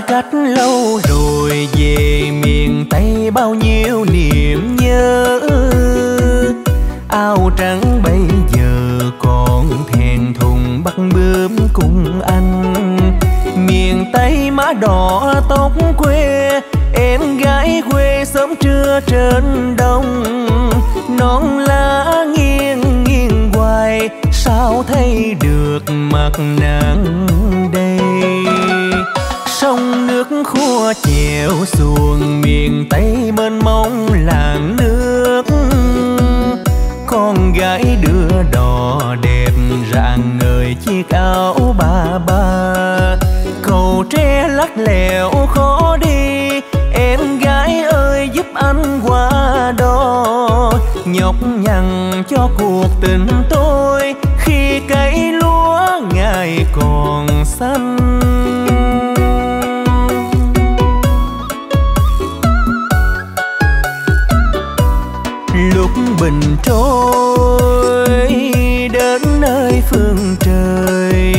đã cách lâu rồi về miền Tây bao nhiêu niềm nhớ. Áo trắng bây giờ còn thèm thùng bắt bướm cùng anh. Miền Tây má đỏ tóc quê, em gái quê sớm trưa trên đồng. Nón lá nghiêng nghiêng hoài, sao thấy được mặt nàng đây. Sông nước khua chèo xuồng miền Tây bên mông làng nước. Con gái đưa đò đẹp rạng ngời chiếc áo ba ba. Cầu tre lắc lẻo khó đi, em gái ơi giúp anh qua đó. Nhọc nhằn cho cuộc tình tôi khi cây lúa ngày còn xanh. Lúc bình trôi đến nơi phương trời,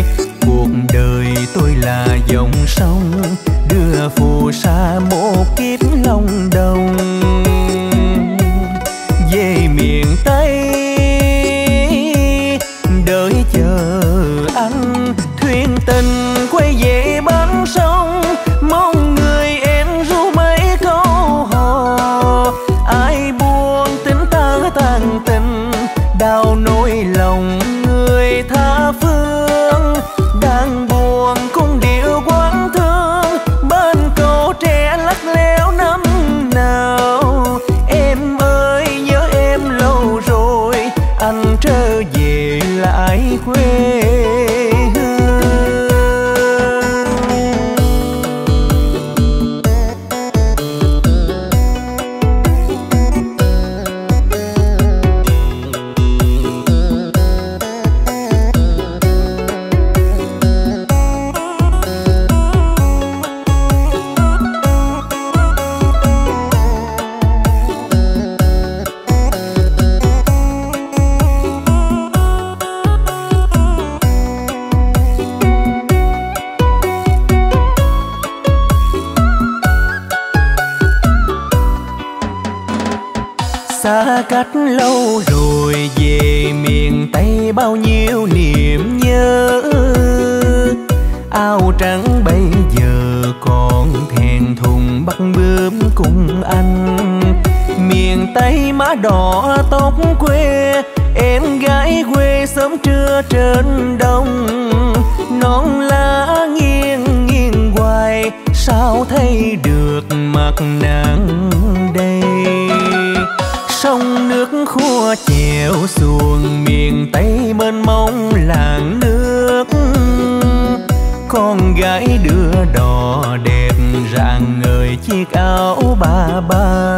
cuộc đời tôi là dòng sông đưa phù sa một kiếp lòng đồng. Về miền Tây đợi chờ anh thuyền tình quay về bến sông, mong người em ru mấy câu hò. Ai buông tính ta tàn tình, đau nỗi lòng người tha phương. Đang buồn cung điệu quán thương bên cầu tre lắc léo năm nào. Em ơi nhớ em lâu rồi, anh trở về lại quê hương. Xa cách lâu rồi về miền Tây bao nhiêu niềm nhớ. Áo trắng bây giờ còn thèm thùng bắt bướm cùng anh. Miền Tây má đỏ tóc quê, em gái quê sớm trưa trên đồng. Nón lá nghiêng nghiêng hoài, sao thấy được mặt nàng đây. Sông nước khua chèo xuồng miền Tây bên mông làng nước. Con gái đưa đò đẹp rạng ngời chiếc áo ba ba.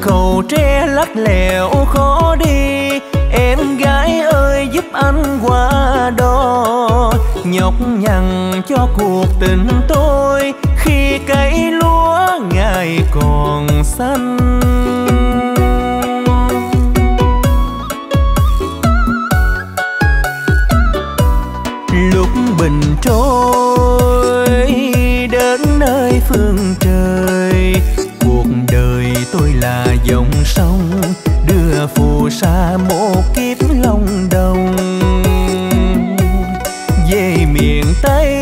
Cầu tre lắc lẻo khó đi, em gái ơi giúp anh qua đó. Nhọc nhằn cho cuộc tình tôi khi cây lúa ngày còn xanh. Lúc bình trôi đến nơi phương trời, cuộc đời tôi là dòng sông đưa phù sa một kiếp lòng đồng. Về miền Tây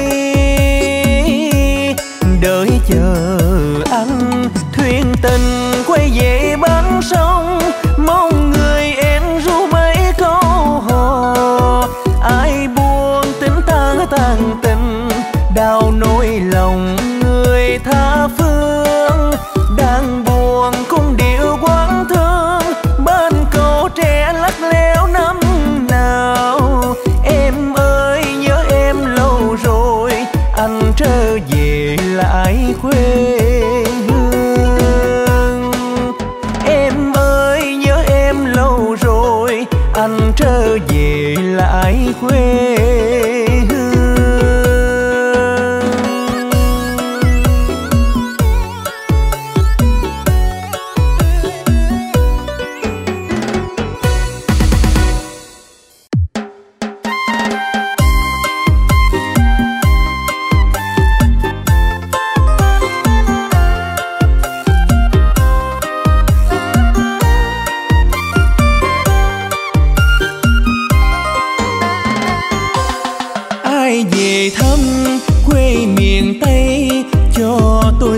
đợi chờ anh thuyền tình quay về bến sông, mong người em ru mấy câu hò. Ai buông tính ta tàn tình, đau nỗi lòng người tha phương. Đang buồn cung điệu quán thương bên cầu tre lắc léo năm nào. Em ơi nhớ em lâu rồi, anh trở về lại quê hương. Em ơi nhớ em lâu rồi, anh trở về lại quê hương.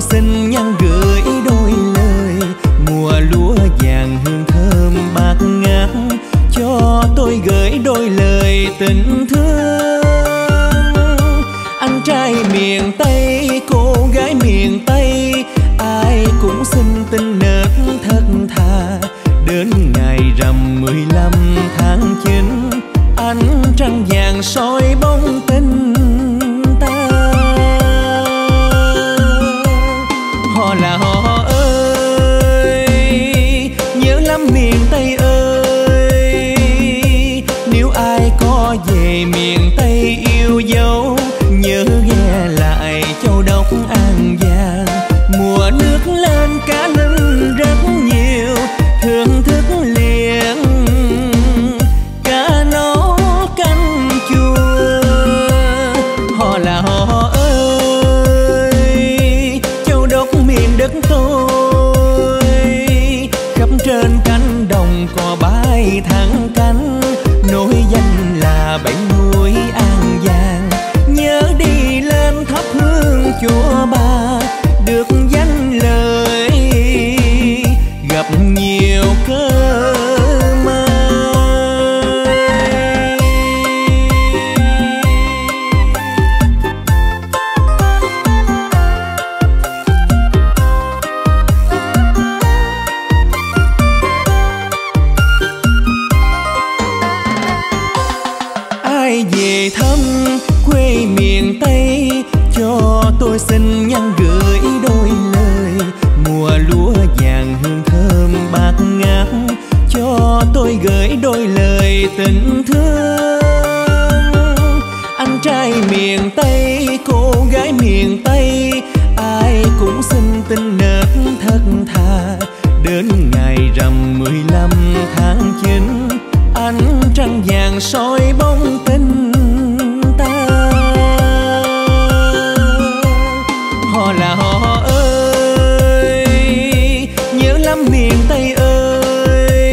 tôi xin nhắn gửi đôi lời, mùa lúa vàng hương thơm bạc ngát, cho tôi gửi đôi lời tình thương. Anh trai miền Tây, cô gái miền Tây, ai cũng xin tình nết thật thà. Đến ngày rằm 15/9, ánh trăng vàng soi bóng tình ta. Họ là họ ơi, nhớ lắm miền Tây ơi. Nếu ai có về miền Tây yêu dấu, nhớ ghé lại Châu Đốc An Giang. Mùa nước lên cá linh rất nhiều, thưởng thức liền cá nấu canh chua. Họ là họ ơi, Châu Đốc miền đất tôi. Khắp trên cánh đồng cò bay thẳng cánh, nổi danh là bánh muối An Giang. Nhớ đi lên thắp hương chùa Ba, được danh lời gặp nhiều cơ may. Ai về thăm quê miền Tây, cho tôi xin nhắn gửi đôi lời, mùa lúa vàng hương thơm bạc ngát, cho tôi gửi đôi lời tình thương. Anh trai miền Tây, cô gái miền Tây, ai cũng xin tình nết thật thà. Đến ngày rằm 15/9, ánh trăng vàng soi bóng tình ta. Họ là họ ơi, nhớ lắm miền Tây ơi.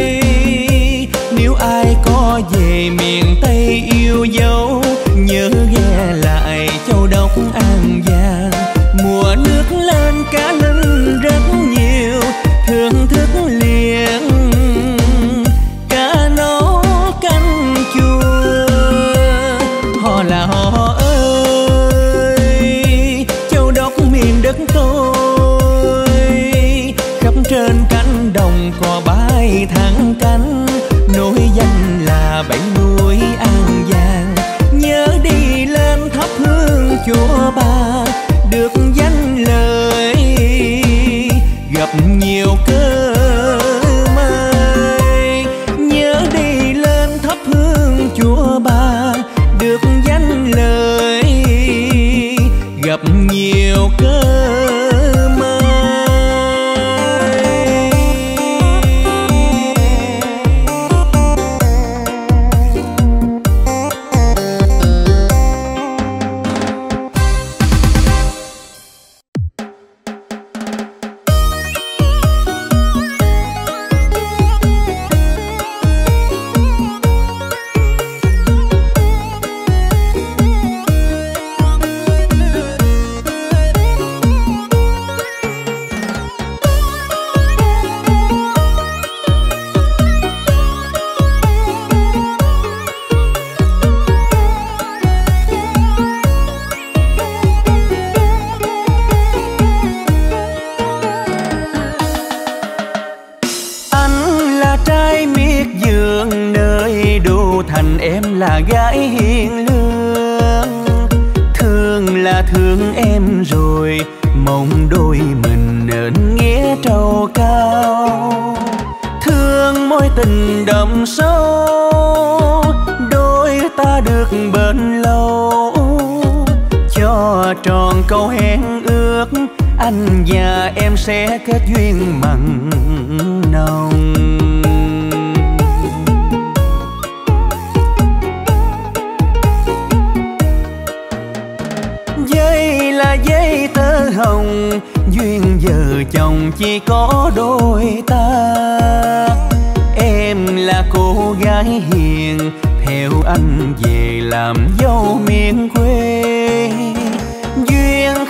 Nếu ai có về miền Tây yêu dấu, nhớ ghé lại Châu Đốc An Giang. Mùa nước lên cá linh rất nhiều, thưởng thức liền cá nấu canh chua. Họ là họ ơi, Châu Đốc miền đất tôi. Khắp trên cánh đồng cò bay thẳng cánh, nổi danh là bánh muối An Giang. Nhớ đi lên thắp hương chùa Ba, được danh lời gặp nhiều cơ may. Nhớ đi lên thắp hương chùa Ba, được danh lời gặp nhiều cơ may.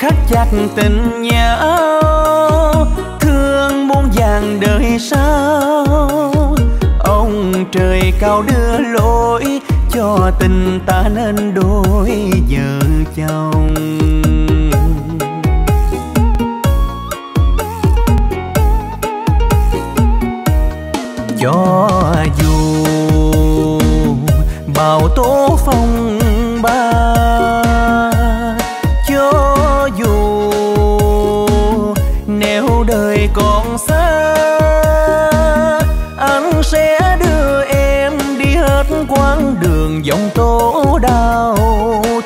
khắc chặt tình nhau, thương muôn vàng đời sau. Ông trời cao đưa lối cho tình ta nên đôi vợ chồng. Cho dù bão tố phong ba, cho dù nếu đời còn xa, anh sẽ đưa em đi hết quãng đường vòng tố đau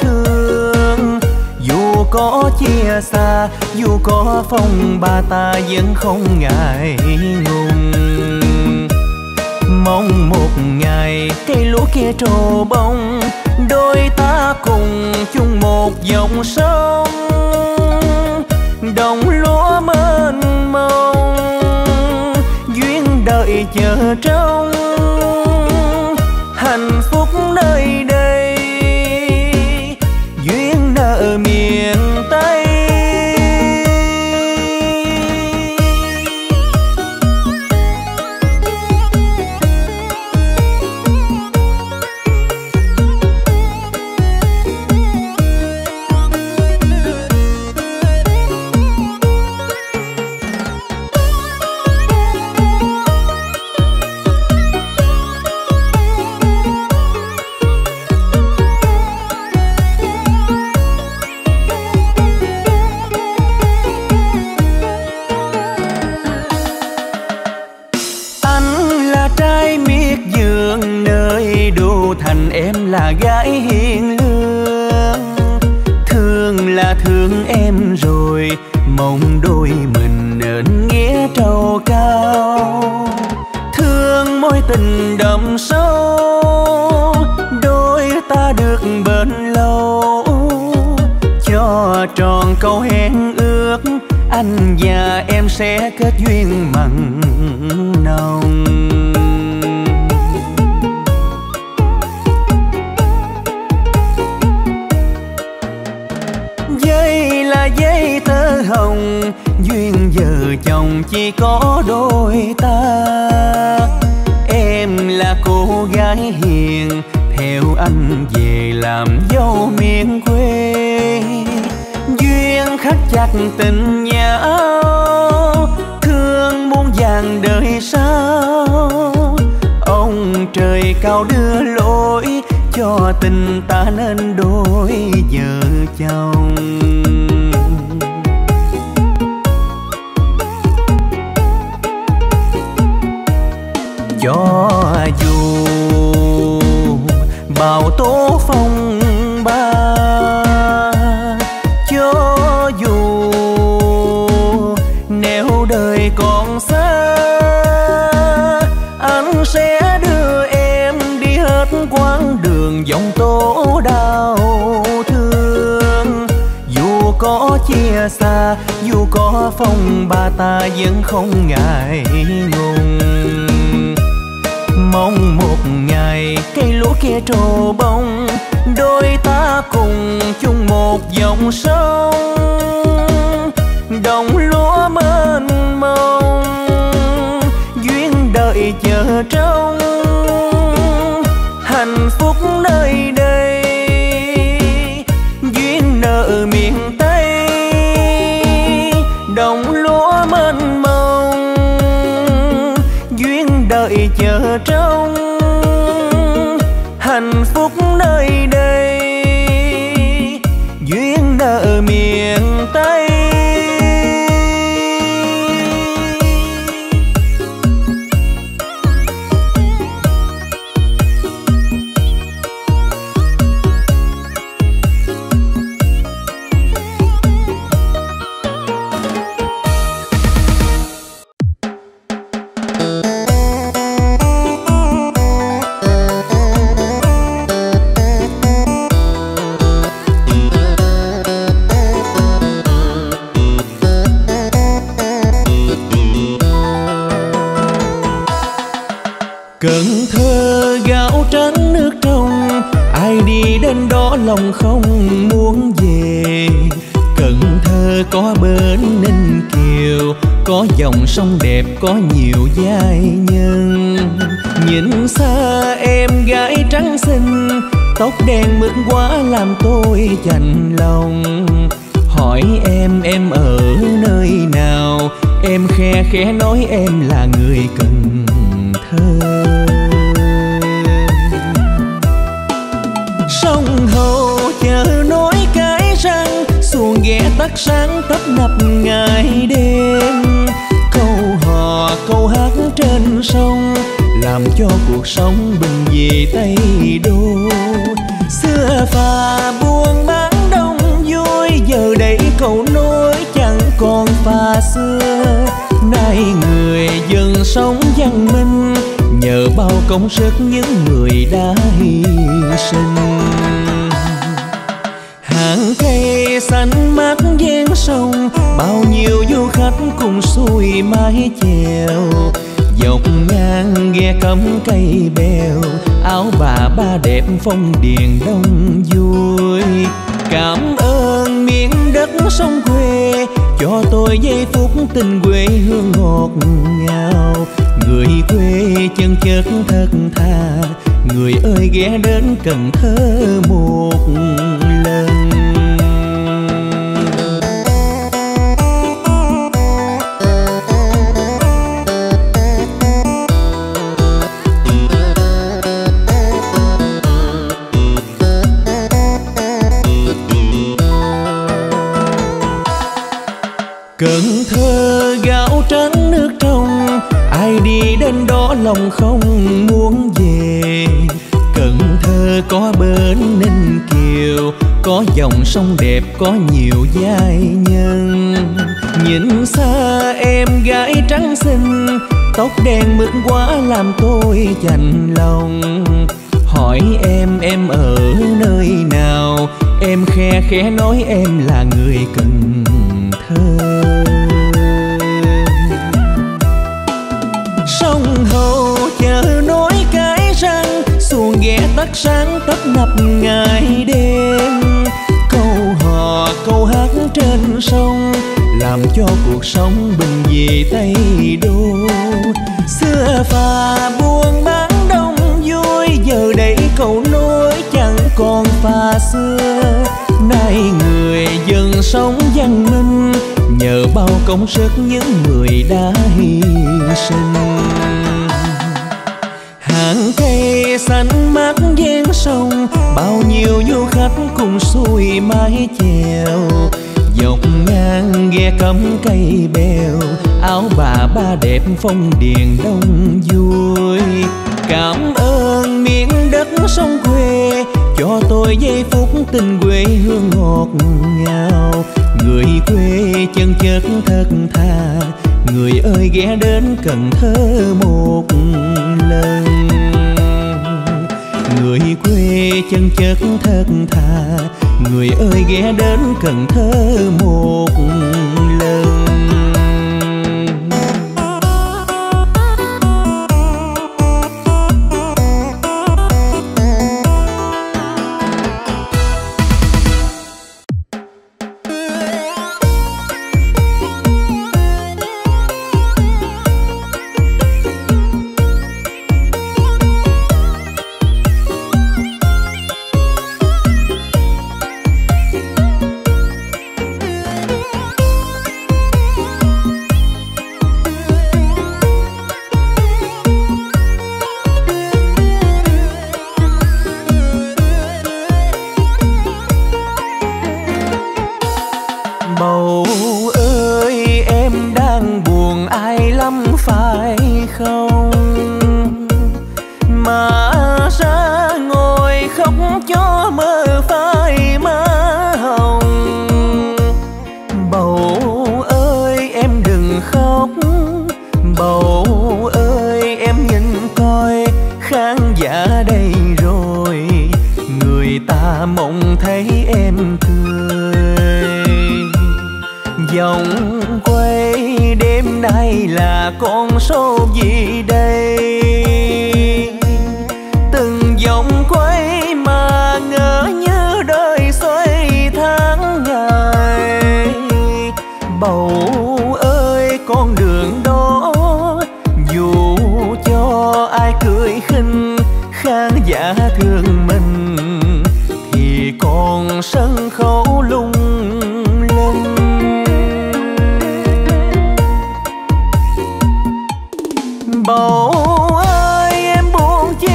thương. Dù có chia xa, dù có phong ba, ta vẫn không ngại ngùng. Mong một ngày cây lúa kia trổ bông, đôi ta cùng chung một dòng sông. Đồng lúa mênh mông, duyên đợi chờ trông. Hạnh phúc nơi đây, duyên nợ miền Tây. Là gái hiền lương, thương là thương em rồi, mong đôi mình nên nghĩa trầu cao. Thương mối tình đậm sâu, đôi ta được bền lâu. Cho tròn câu hẹn ước, anh và em sẽ kết duyên mặn nồng. Giấy tơ hồng, duyên vợ chồng chỉ có đôi ta. Em là cô gái hiền, theo anh về làm dâu miền quê. Duyên khắc chặt tình nhau, thương muôn vàng đời sau. Ông trời cao đưa lối cho tình ta nên đôi vợ chồng. Cho dù bão tố phong ba, cho dù nếu đời còn xa, anh sẽ đưa em đi hết quãng đường vòng tố đau thương. Dù có chia xa, dù có phong ba, ta vẫn không ngại ngùng. Mong một ngày cây lúa kia trổ bông, đôi ta cùng chung một dòng sông. Đồng lúa mênh mông, duyên đợi chờ trông. Hạnh phúc nơi đây, duyên nợ miền Tây. Đồng lúa mênh mông, duyên đợi chờ trông. Hạnh phúc nơi đây, duyên nợ miền Tây. Cần Thơ gạo trắng nước trong, ai đi đến đó lòng không muốn về. Cần Thơ Thơ có bến Ninh Kiều, có dòng sông đẹp, có nhiều giai nhân. Nhìn xa em gái trắng xinh, tóc đen mượt quá làm tôi chạnh lòng. Hỏi em ở nơi nào, em khe khẽ nói em là người Cần Thơ. Sông Hậu chớ nói cái răng, xuồng ghé tắt sáng tấp nập ngày đêm. Câu hò câu hát trên sông làm cho cuộc sống bình dị Tây Đô. Xưa phà buôn bán đông vui, giờ đây cầu nối chẳng còn phà xưa. Nay người dân sống văn minh, nhờ bao công sức những người đã hy sinh. Hàng cây xanh mát ven sông, bao nhiêu du khách cùng xuôi mái chèo. Dọc ngang ghe cắm cây bèo, áo bà ba đẹp phong điền đông vui. Cảm ơn miếng đất sông quê, cho tôi giây phút tình quê hương ngọt ngào. Người quê chân chất thật thà, người ơi ghé đến Cần Thơ một lần. Cần Thơ gạo trắng nước trong, ai đi đến đó lòng không muốn về. Cần Thơ có bến Ninh Kiều, có dòng sông đẹp, có nhiều giai nhân. Nhìn xa em gái trắng xinh, tóc đen mượt quá làm tôi chạnh lòng. Hỏi em ở nơi nào, em khe khẽ nói em là người Cần Thơ. Sông Hậu chớ nói cái răng, xuồng ghé tắt sáng tấp nập ngày đêm. Câu hò câu hát trên sông làm cho cuộc sống bình dị Tây Đô. Xưa phà buôn bán đông vui, giờ đây cầu nối chẳng còn phà xưa. Nay người dân sống văn minh, nhờ bao công sức những người đã hy sinh. Hàng cây xanh mát ven sông, bao nhiêu du khách cùng xuôi mái chèo. Dọc ngang ghe cắm cây bèo, áo bà ba đẹp phong điền đông vui. Cảm ơn miếng đất sông quê, cho tôi giây phút tình quê hương ngọt ngào. Người quê chân chất thật thà, người ơi ghé đến Cần Thơ một lần. Người quê chân chất thật thà, người ơi ghé đến Cần Thơ một lần. Tháng ngày khán giả thương mình thì còn sân khấu lung linh. Bầu ơi em buồn chi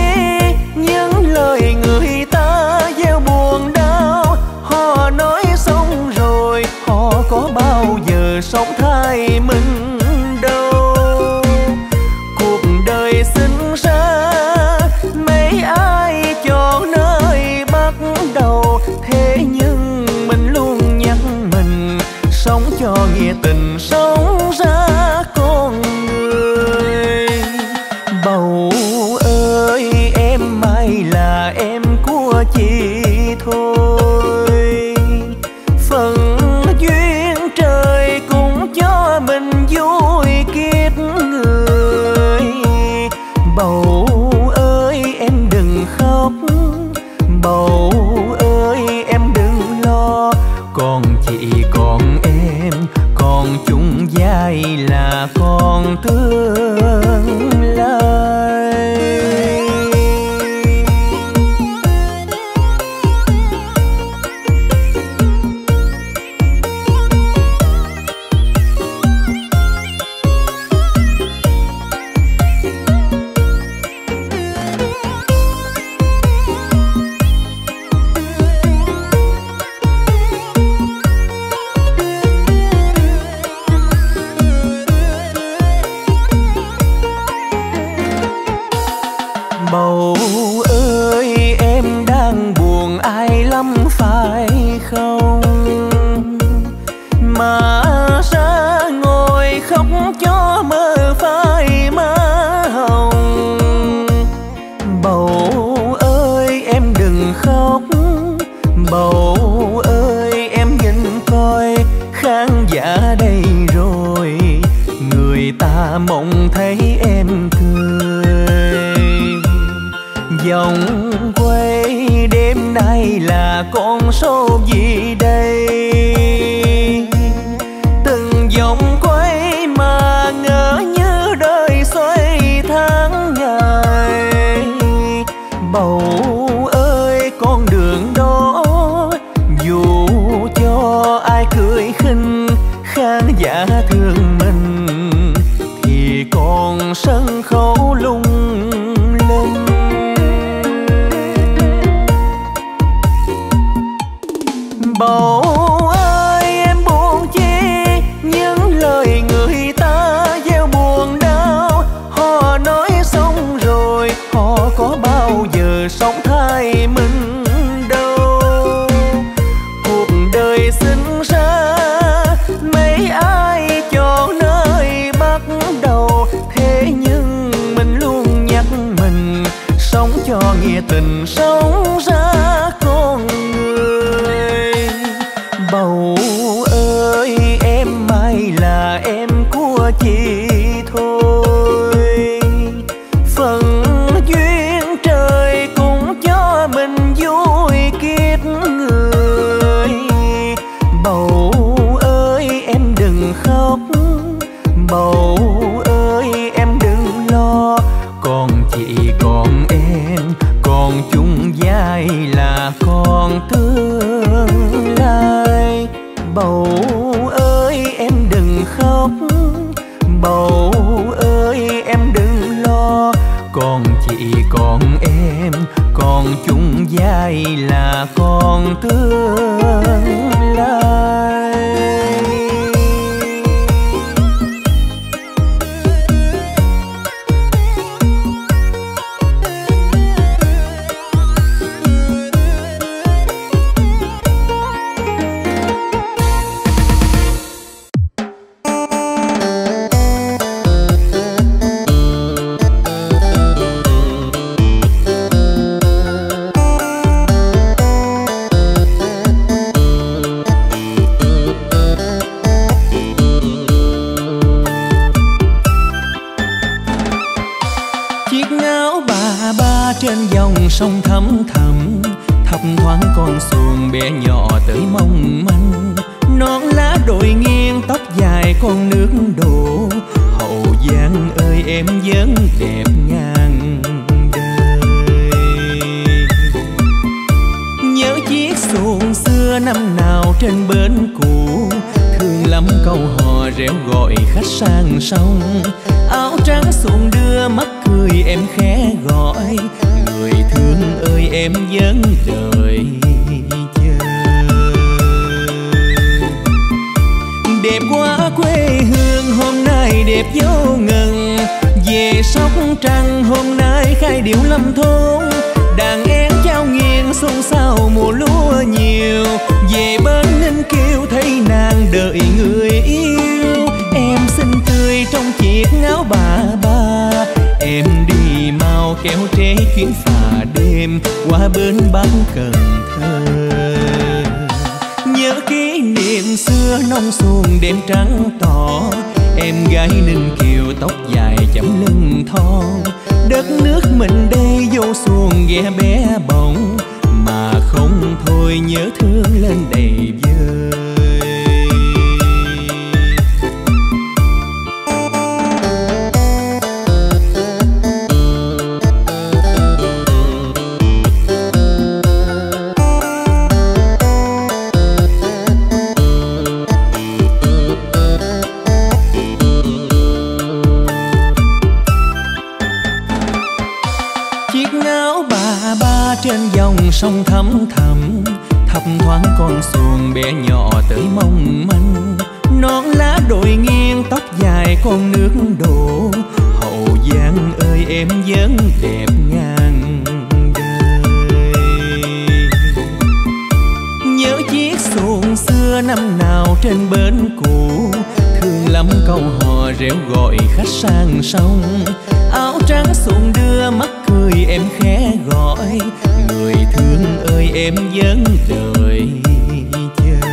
những lời người ta gieo buồn đau, họ nói xong rồi họ có bao giờ sống thay mình. Tình sống ra con người. Bầu ơi em mai là em của chị thôi, phần duyên trời cũng cho mình vui kiếp người. Bầu ơi em đừng khóc, bầu ơi em đừng lo, còn chị còn em, còn chung vai là con tương lai. Bầu ơi em đang buồn ai lắm phải không, mà ra ngồi khóc cho mơ phai má hồng. Bầu ơi em đừng khóc, bầu ơi em nhìn coi khán giả đây rồi, người ta mong thấy em cười. Dòng quay đêm nay là con số gì đây, từng dòng quay mà ngỡ như đời xoay tháng ngày. Bầu ơi con đường đó dù cho ai cười khinh, khán giả thương mình thì còn sân khấu lung linh. Bầu ơi em buồn chi những lời người ta gieo buồn đau, họ nói xong rồi họ có bao giờ sống thay mình đâu. Cuộc đời sinh ra mấy ai chọn nơi bắt đầu, thế nhưng mình luôn nhắc mình sống cho nghĩa tình sống ra con người. Bầu ơi em mai là em của chị thôi, phần duyên trời cũng cho mình vui kiếp người. Bầu ơi em đừng khóc, bầu ơi em đừng lo, còn chị còn em, còn chung vai là con tương lai. Bầu ơi em đừng khóc, bầu ơi em đừng lo, còn chị còn em, còn chung vai là con tương lai. Trên dòng sông thấm thầm thấp thoáng con xuồng bé nhỏ tới mong manh, nón lá đội nghiêng tóc dài con nước đổ. Hậu Giang ơi em vẫn đẹp ngang đời. trên bến cũ, thương lắm câu hò réo gọi khách sang sông. Áo trắng xuồng đưa mắt cười em khẽ gọi, người thương ơi em vẫn đợi chờ. Đẹp quá quê hương hôm nay đẹp vô ngần, về Sóc Trăng hôm nay khai điệu lâm thôn. Đàn em trao nghiêng xôn xao mùa lúa nhiều, về bên Ninh Kiêu thấy nàng đợi người yêu. Em xinh tươi trong chiếc áo bà ba, em đi mau kéo tré chuyến phà đêm qua bến Bắc Cần Thơ. Nhớ kỷ niệm xưa nông xuồng đêm trắng tỏ, em gái Ninh Kiều tóc dài chấm lưng thon. Đất nước mình đây vô xuồng ghe bé bỏng, mà không thôi nhớ thương lên đầy vơi. Sông thấm thầm thấp thoáng con xuồng bé nhỏ tới mong manh, nón lá đội nghiêng tóc dài con nước đổ. Hậu Giang ơi em vẫn đẹp ngang đời. Nhớ chiếc xuồng xưa năm nào trên bến cũ, thương lắm câu hò réo gọi khách sang sông. Áo trắng xuồng đưa mắt cười em khẽ gọi, người thương ơi em vẫn đợi chờ.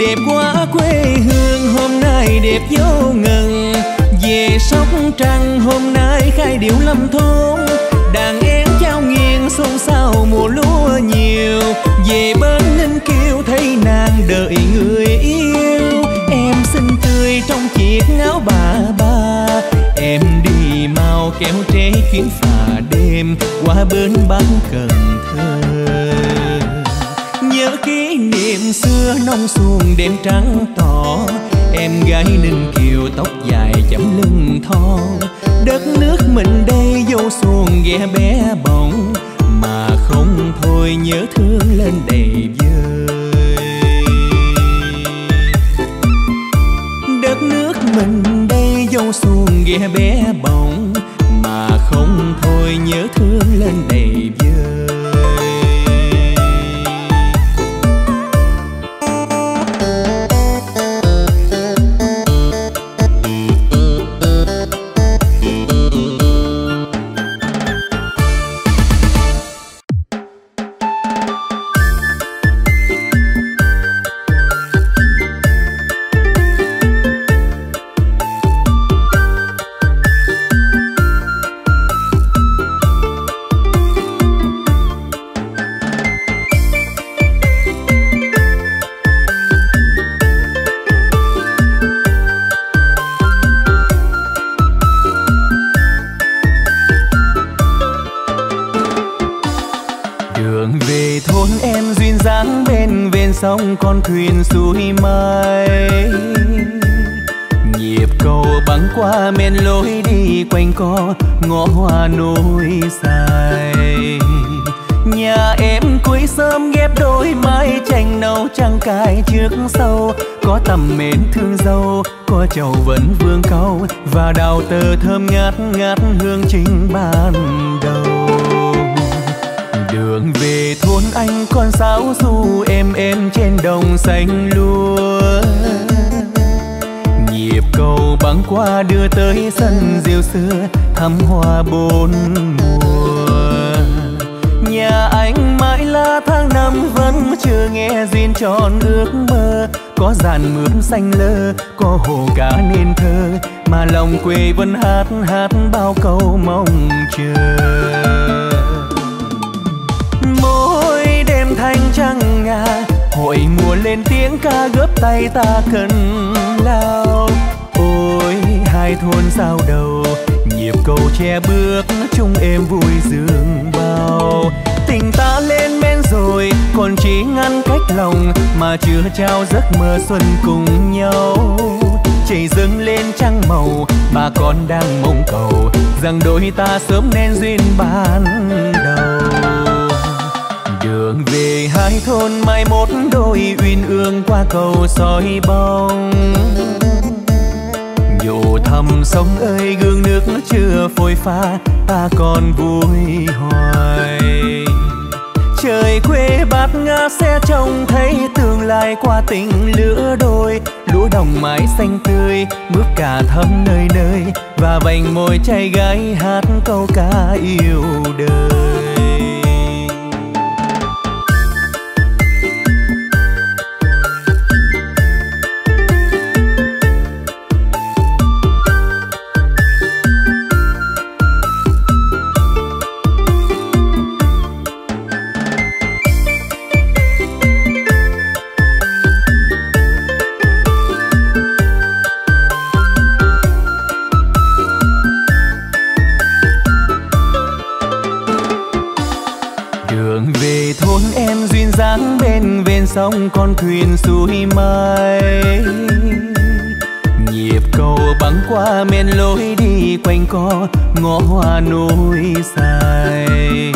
Đẹp quá quê hương hôm nay đẹp vô ngần, về Sóc Trăng hôm nay khai điệu lâm thôn. Đàn em trao nghiêng xôn xao mùa lúa nhiều, về bên Ninh Kiêu thấy nàng đợi người yêu. Em xinh tươi trong chiếc áo bà ba, em đi mau kéo tré chuyến phà đêm qua bến Bắc Cần Thơ. Nhớ kỷ niệm xưa nông xuồng đêm trắng tỏ, em gái Ninh Kiều tóc dài chấm lưng thon. Đất nước mình đây vô xuồng ghe bé bỏng, mà không thôi nhớ thương lên đầy vơi. Đất nước mình đây vô xuồng ghe bé bỏng, mà không thôi nhớ thương lên đầy vơi. Sông con thuyền xuôi mây, nhịp cầu băng qua men lối đi quanh co ngõ hoa nối dài. Nhà em cuối sớm ghép đôi mái tranh nâu trăng cài trước sâu, có tầm mến thương dâu, có chầu vẫn vương câu và đào tơ thơm ngát ngát hương chính ban đầu. Đường về thôn anh con sáo du êm trên đồng xanh lúa, nhịp cầu băng qua đưa tới sân diều xưa thắm hoa bốn mùa. Nhà anh mãi là tháng năm vẫn chưa nghe duyên tròn ước mơ, có dàn mướp xanh lơ, có hồ cá nên thơ, mà lòng quê vẫn hát hát bao câu mong chờ. Thanh trăng ngà hội mùa lên tiếng ca góp tay ta cần lao. Ôi hai thôn giao đầu, nhịp cầu che bước chung êm vui dương bao. Tình ta lên men rồi còn chỉ ngăn cách lòng mà chưa trao giấc mơ xuân cùng nhau. Trời dâng lên trăng màu, bà con đang mong cầu rằng đôi ta sớm nên duyên ban đầu. Đường về hai thôn mai mốt đôi uyên ương qua cầu soi bóng. Nhổ thầm sông ơi gương nước chưa phôi pha, ta còn vui hoài. Trời quê bát ngát sẽ trông thấy tương lai qua tình lứa đôi. Lúa đồng mái xanh tươi, bước cả thấm nơi nơi, và vành môi trai gái hát câu ca yêu đời. Dáng bên ven sông con thuyền xuôi mai, nhịp cầu băng qua men lối đi quanh co ngõ hoa nối dài.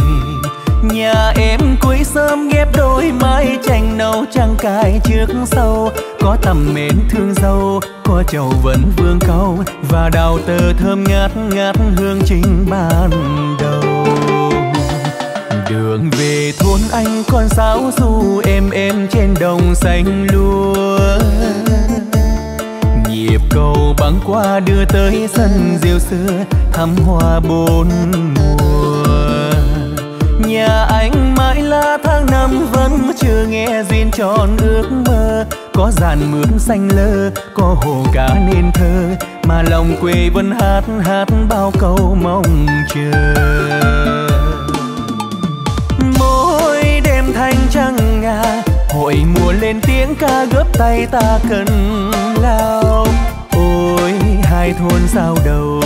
Nhà em cuối sớm ghép đôi mái tranh nâu trăng cài trước sâu, có tầm mến thương dâu, có chầu vẫn vương câu và đào tơ thơm ngát ngát hương chính ban đầu. Đường về thôn anh con sáo du êm trên đồng xanh lúa, nhịp cầu băng qua đưa tới sân diều xưa thắm hoa bốn mùa. Nhà anh mãi là tháng năm vẫn chưa nghe duyên tròn ước mơ, có dàn mướn xanh lơ, có hồ cá nên thơ, mà lòng quê vẫn hát bao câu mong chờ. Thanh trăng nga hội mùa lên tiếng ca góp tay ta cần lao. Ôi hai thôn sao đầu,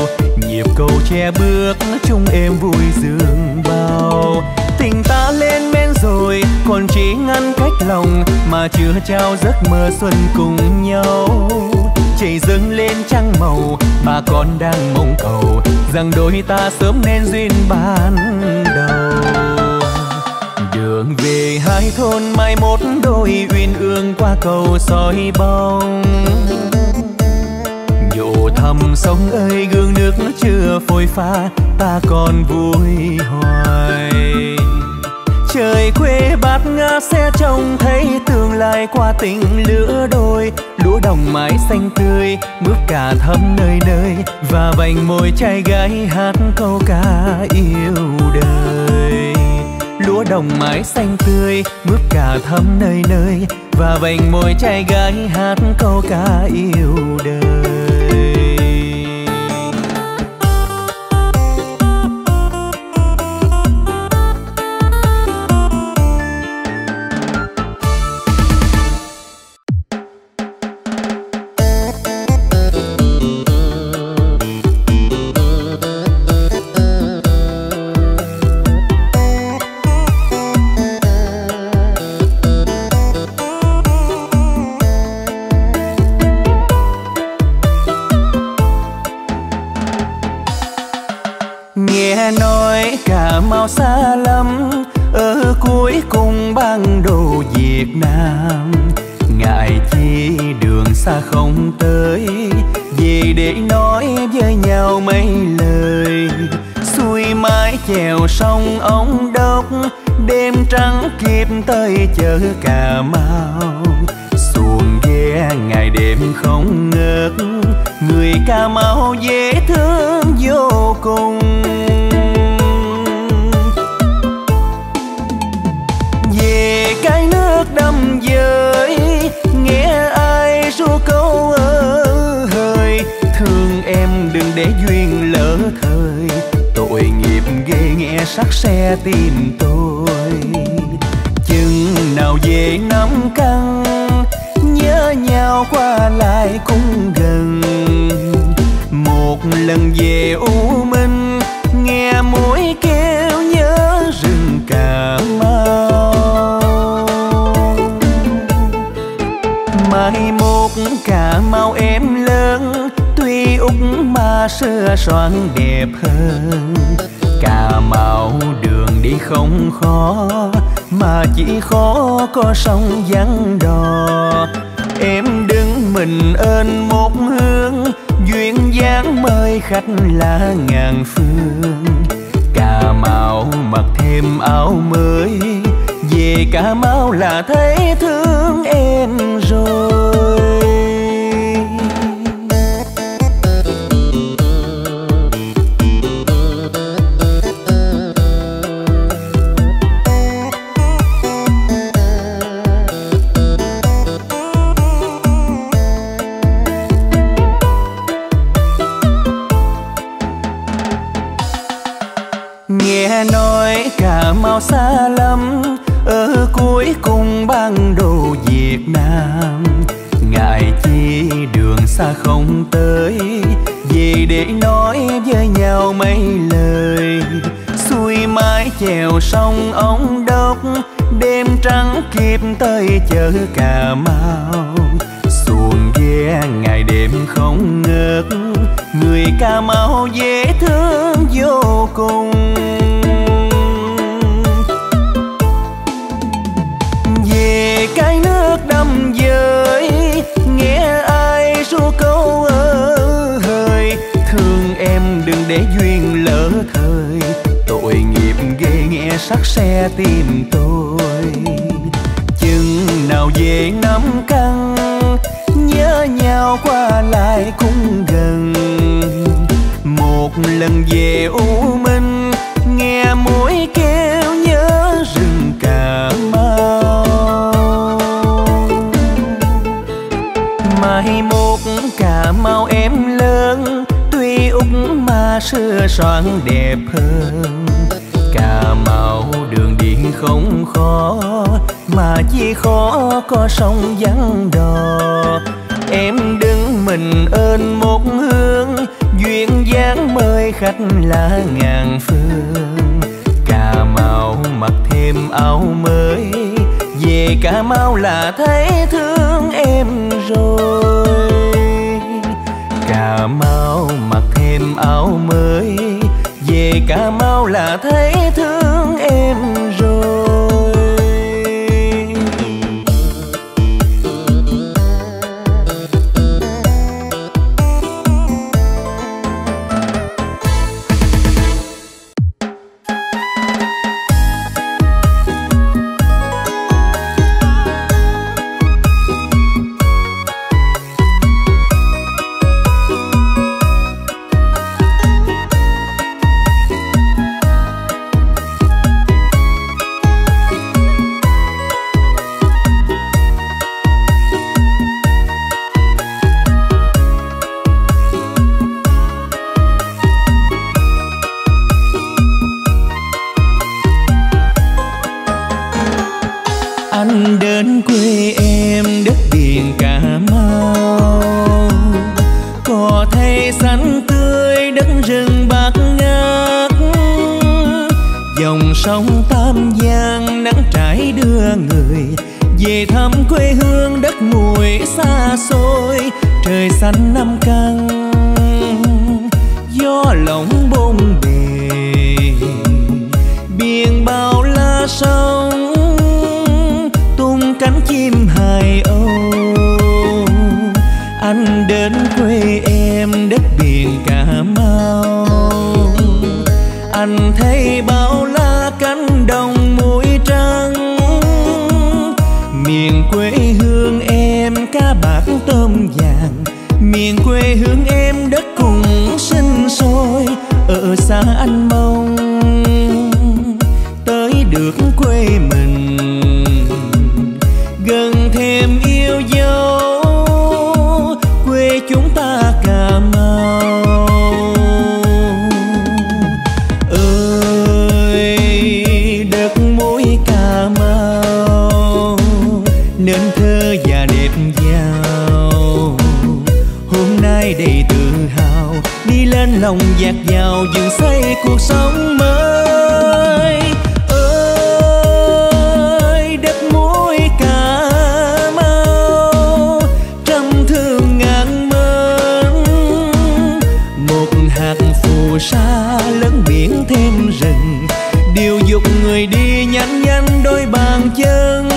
nhịp cầu che bước chung êm vui dương bao. Tình ta lên men rồi còn chỉ ngăn cách lòng mà chưa trao giấc mơ xuân cùng nhau. Trời dâng lên trăng màu, bà con đang mong cầu rằng đôi ta sớm nên duyên ban đầu. Đường về hai thôn mai mốt đôi uyên ương qua cầu soi bóng. Nhổ thầm sông ơi gương nước chưa phôi pha, ta còn vui hoài. Trời quê bát ngát sẽ trông thấy tương lai qua tình lứa đôi. Lúa đồng mái xanh tươi, bước cả thấm nơi nơi, và vành môi trai gái hát câu ca yêu đời. Lúa đồng mái xanh tươi, bước cả thấm nơi nơi, và vành môi trai gái hát câu ca yêu đời. Cà Mau xa lắm, ở cuối cùng bang đồ Việt Nam. Ngại chi đường xa không tới, về để nói với nhau mấy lời. Xuôi mái chèo sông ống đốc, đêm trắng kịp tới chợ Cà Mau. Xuồng ghe ngày đêm không ngớt, người Cà Mau dễ thương vô cùng. Cái nước đầm dơi, nghe ai ru câu ơ hơi. Thương em đừng để duyên lỡ thời, tội nghiệp ghê nghe sắc xe tìm tôi. Chừng nào về nắm căng, nhớ nhau qua lại cũng gần. Một lần về U Minh, nghe mũi kêu nhớ rừng Cà Mau. xưa xoắn đẹp hơn. Cà Mau đường đi không khó, mà chỉ khó có sông vắng đò. Em đứng mình ơn một hướng, duyên dáng mời khách là ngàn phương. Cà Mau mặc thêm áo mới, về Cà Mau là thấy thương em rồi. Nghe nói Cà Mau xa lắm, ở cuối cùng ban đầu Việt Nam. Ngại chi đường xa không tới, về để nói với nhau mấy lời. Xuôi mái chèo sông Ông Đốc, đêm trắng kịp tới chợ Cà Mau. Xuồng ghe ngày đêm không ngớt, người Cà Mau dễ thương vô cùng. Về cái nước đầm dơi, nghe ai ru câu ơ hời. Thương em đừng để duyên lỡ thời, tội nghiệp ghê nghe sắc xe tìm tôi. Chừng nào về Nam Căn, nhớ nhau qua lại cũng gần. Một lần về U Minh, nghe mũi kêu nhớ rừng Cà Mau. Mai mốt Cà Mau em lớn, tuy úng mà xưa soạn đẹp hơn. Cà Mau đường đi không khó, mà chỉ khó có sông vắng đò. Em đứng mình ơn một hướng, duyên dáng mời khách là ngàn phương. Cà Mau mặc thêm áo mới, về Cà Mau là thấy thương em rồi. Cà Mau mặc thêm áo mới, về Cà Mau là thấy thương em rồi. Anh đến quê em đất biển Cà Mau, có thấy xanh tươi đất rừng bạc ngát. Dòng sông Tam Giang nắng trải đưa người về thăm quê hương đất mùi xa xôi. Trời xanh Nam Căn, gió lộng bông bề, biển bao la sông cánh chim Hải Âu. Anh đến quê em đất biển Cà Mau, anh thấy bao la cánh đồng muối trắng. Miền quê hương em cá bạc tôm vàng, miền quê hương em đất cùng sinh sôi. Ở xa anh mong tới được quê mình, gần thêm yêu dấu quê chúng ta Cà Mau. Ơi đất mũi Cà Mau, nên thơ và đẹp giàu, hôm nay đầy tự hào. Đi lên lòng dạt dào, dựng xây cuộc sống mới. lẫn biển thêm rừng, điều dục người đi nhanh nhanh đôi bàn chân.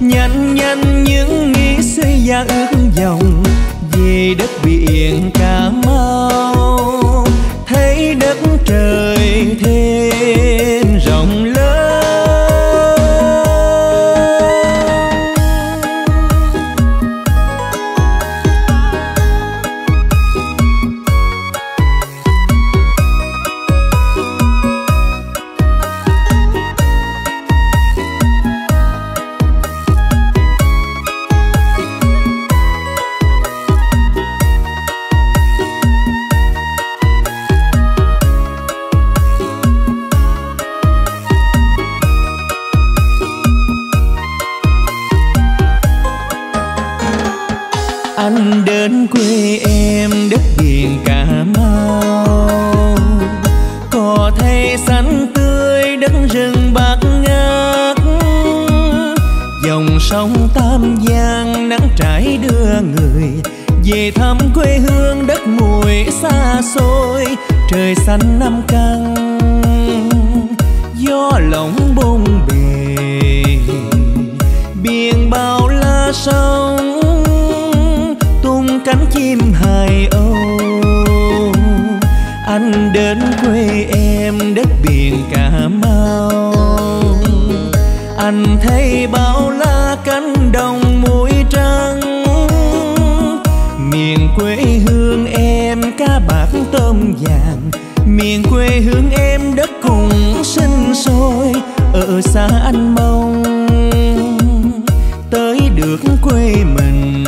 Nhanh nhanh những nghĩ xây và ước vọng về đất biển Cà Mau, thấy đất trời thêm rộng lớn. Anh đến quê em đất biển Cà Mau, cỏ thay xanh tươi đất rừng bạc ngát, dòng sông Tam Giang nắng trải đưa người về thăm quê hương đất mùi xa xôi. Trời xanh năm căng gió lộng bông bề, biển bao la sông cánh chim hải âu. Anh đến quê em đất biển Cà Mau, anh thấy bao la cánh đồng muối trắng, miền quê hương em cá bạc tôm vàng, miền quê hương em đất cùng sinh sôi. Ở xa anh mong tới được quê mình,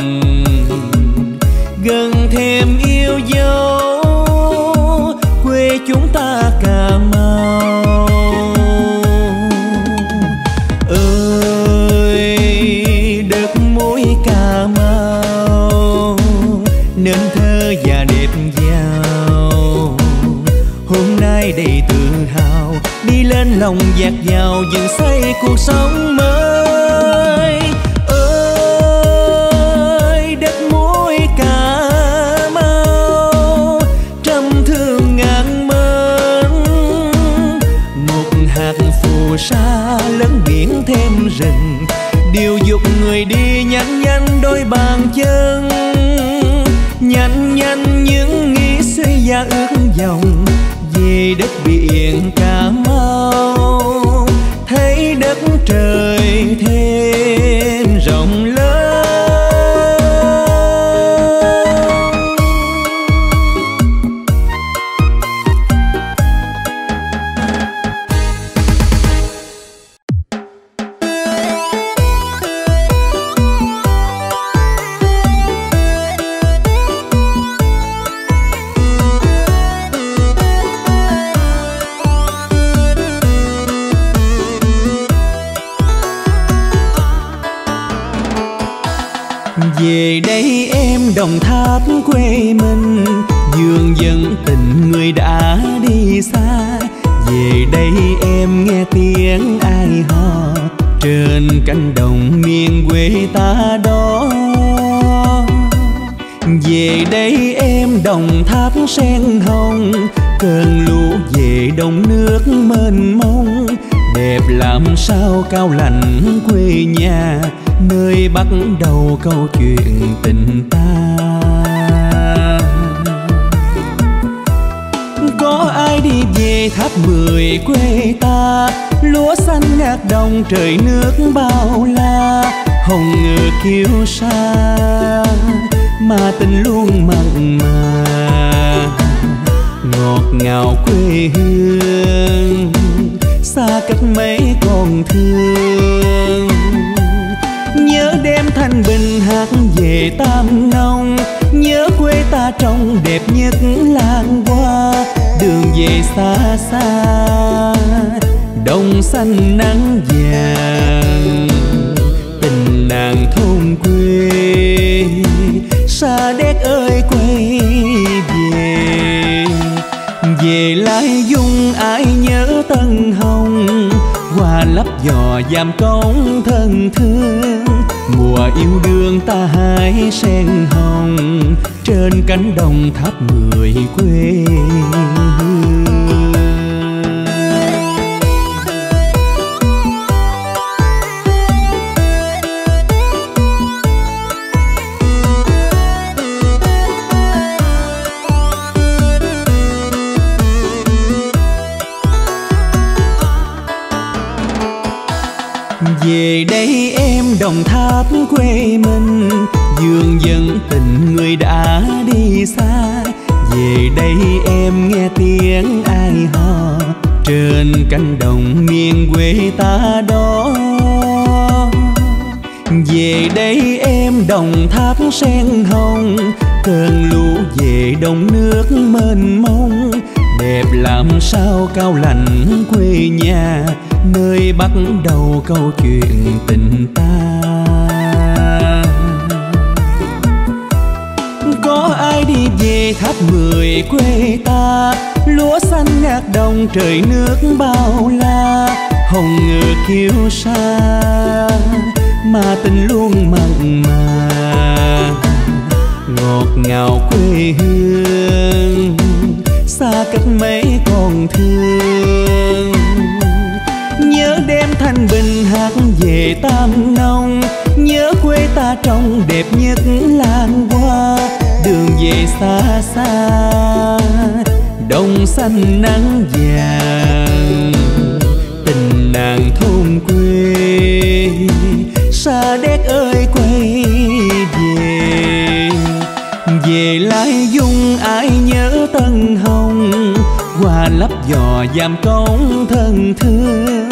gần thêm yêu dấu quê chúng ta Cà Mau. Ơi đất mũi Cà Mau nên thơ và đẹp giàu, hôm nay đầy tự hào đi lên lòng dạt dào dựng xây cuộc sống mới. Xa lẫn biển thêm rừng, điều dục người đi nhanh nhanh đôi bàn chân. Nhanh nhanh những nghĩ xây và ước vọng về đất biển Cà Mau, thấy đất trời thêm rộng lớn. Về đây em Đồng Tháp quê mình, dường dân tình người đã đi xa. Về đây em nghe tiếng ai hò trên cánh đồng miền quê ta đó. Về đây em Đồng Tháp sen hồng, cơn lũ về đồng nước mênh mông. Đẹp làm sao cao lành quê nhà, nơi bắt đầu câu chuyện tình ta. Có ai đi về Tháp Mười quê ta, lúa xanh ngát đồng trời nước bao la. Hồng ngự kiêu sa mà tình luôn mặn mà, ngọt ngào quê hương xa cách mấy con thương. Nhớ đêm Thanh Bình hát về Tam Nông, nhớ quê ta trong đẹp nhất làng hoa. Đường về xa xa đồng xanh nắng vàng, tình nàng thôn quê Sa Đéc ơi quay về. Về lại dung ai nhớ Tân Hồng, hoa lấp giò giam cống thân thương. Mùa yêu đương ta hái sen hồng trên cánh đồng Tháp Mười quê hương. Về đây em Đồng Tháp quê mình, dường dân tình người đã đi xa. Về đây em nghe tiếng ai hò trên cánh đồng miền quê ta đó. Về đây em Đồng Tháp sen hồng, cơn lũ về đồng nước mênh mông. Đẹp làm sao cao lành quê nhà, nơi bắt đầu câu chuyện tình ta. Có ai đi về Tháp Mười quê ta, lúa xanh ngát đồng trời nước bao la. Hồng ngự kiêu sa mà tình luôn mặn mà, ngọt ngào quê hương xa cách mấy con thương. Nhớ đêm Thanh Bình hát về Tam Nông, nhớ quê ta trong đẹp nhất làng hoa. Đường về xa xa đồng xanh nắng vàng, tình nàng thôn quê Sa Đéc ơi quay về. Về Lai Dung ai nhớ Tân Hồng, qua lấp giò giam cống thân thương.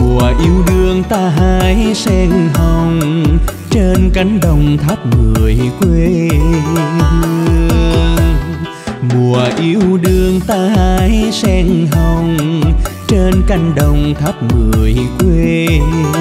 Mùa yêu đương ta hái sen hồng trên cánh đồng Tháp Mười quê hương. Mùa yêu đương ta hái sen hồng trên cánh đồng Tháp Mười quê hương.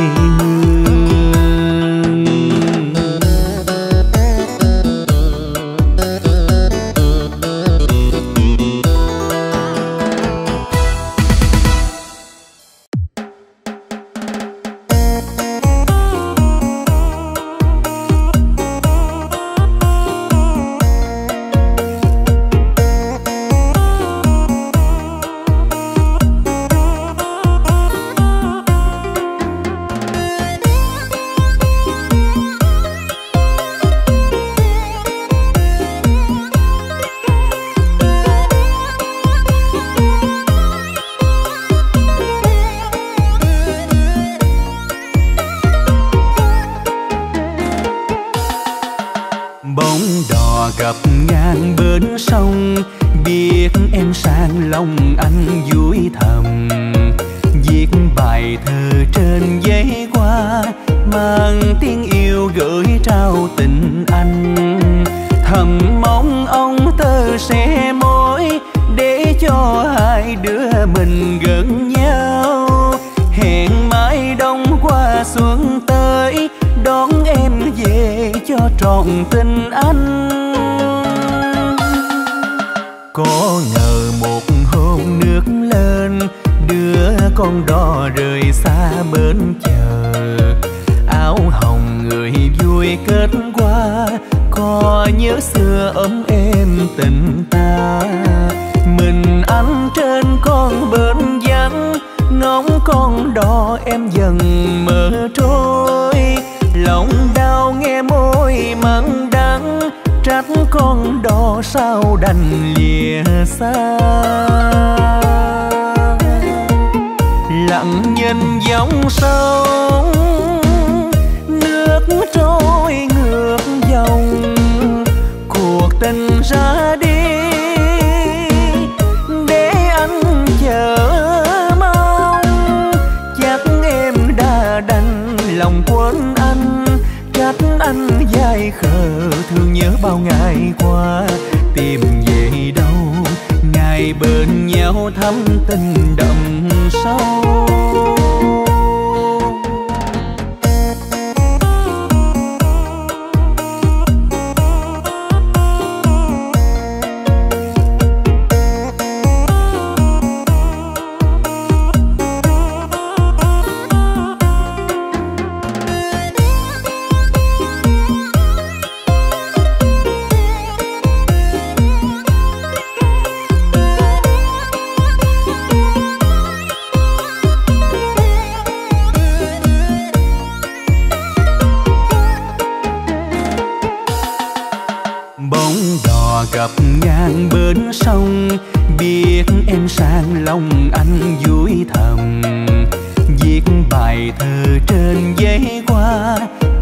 Bài thơ trên giấy qua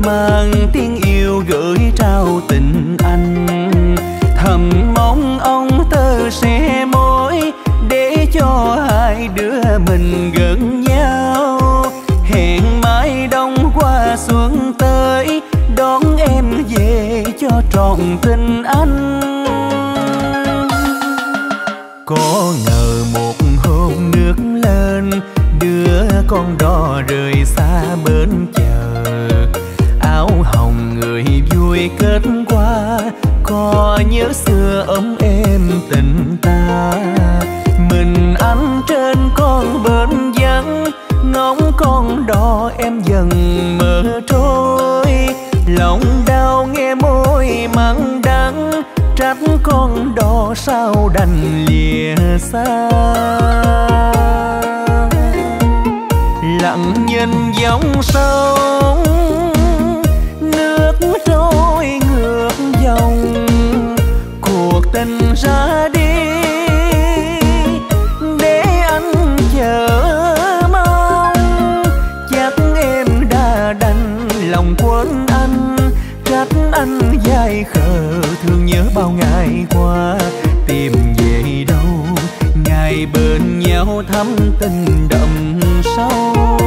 mang tiếng yêu gửi trao tình anh, thầm mong ông tơ sẽ mối để cho hai đứa mình gần nhau. Hẹn mai đông qua xuân tới đón em về cho trọn tình anh. Có ngờ một hôm nước lên đưa con đò rời xa bến chờ, áo hồng người vui kết qua có nhớ xưa ấm êm tình ta. Mình anh trên con bến vắng ngóng con đò em dần mơ trôi, lòng đau nghe môi mặn đắng trách con đò sao đành lìa xa. Lặng nhìn dòng sông nước trôi ngược dòng, cuộc tình ra đi để anh chờ mong. Chắc em đã đành lòng quên anh, trách anh dài khờ thương nhớ bao ngày qua. Tìm về đâu ngày bên nhau thắm tình đậm sâu,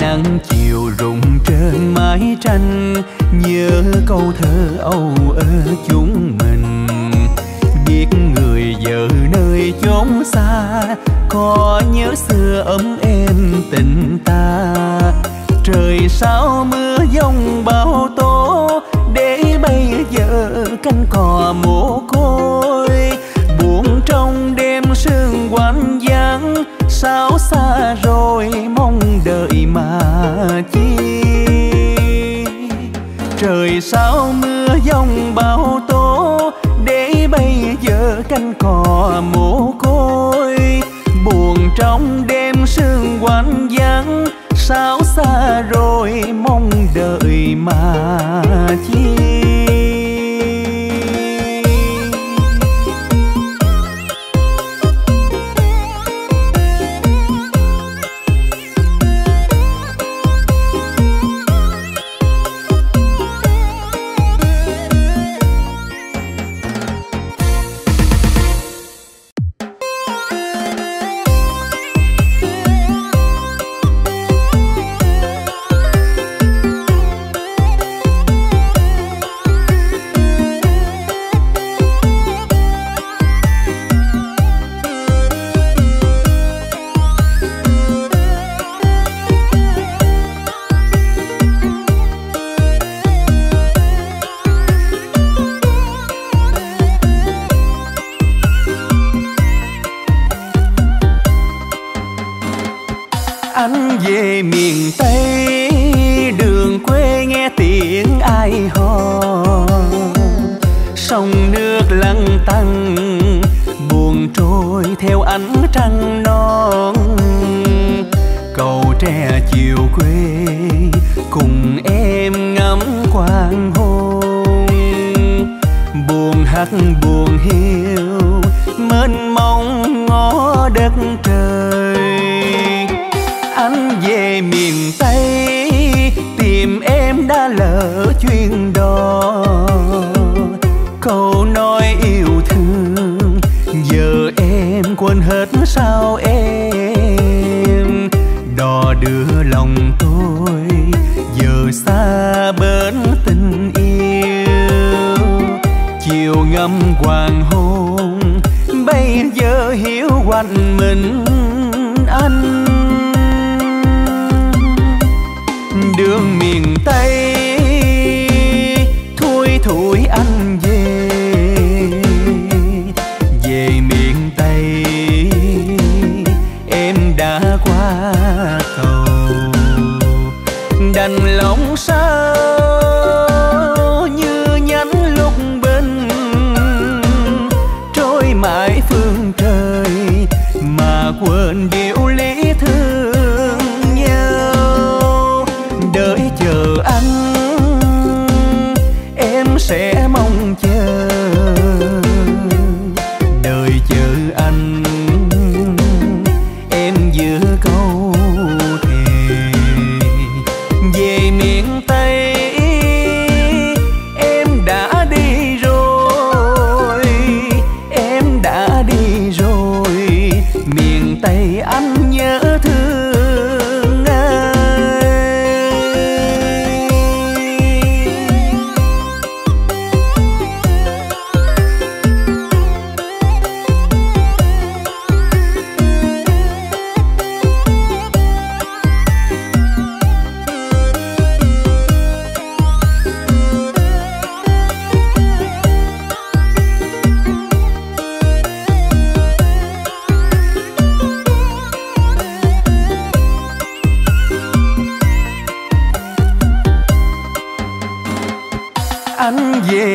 nắng chiều rụng trên mái tranh nhớ câu thơ âu ở chúng mình. Biết người vợ nơi chốn xa có nhớ xưa ấm êm tình ta. Trời sao mưa giông bão tố để bây giờ cánh cò mồ côi. Buồn trong đêm sương quạnh vắng sao xa rồi mong đợi mà chi. Trời sao mưa giông bão tố để bây giờ cánh cò mồ côi. Buồn trong đêm sương quạnh vắng sao xa rồi mong đợi mà chi. Giữa câu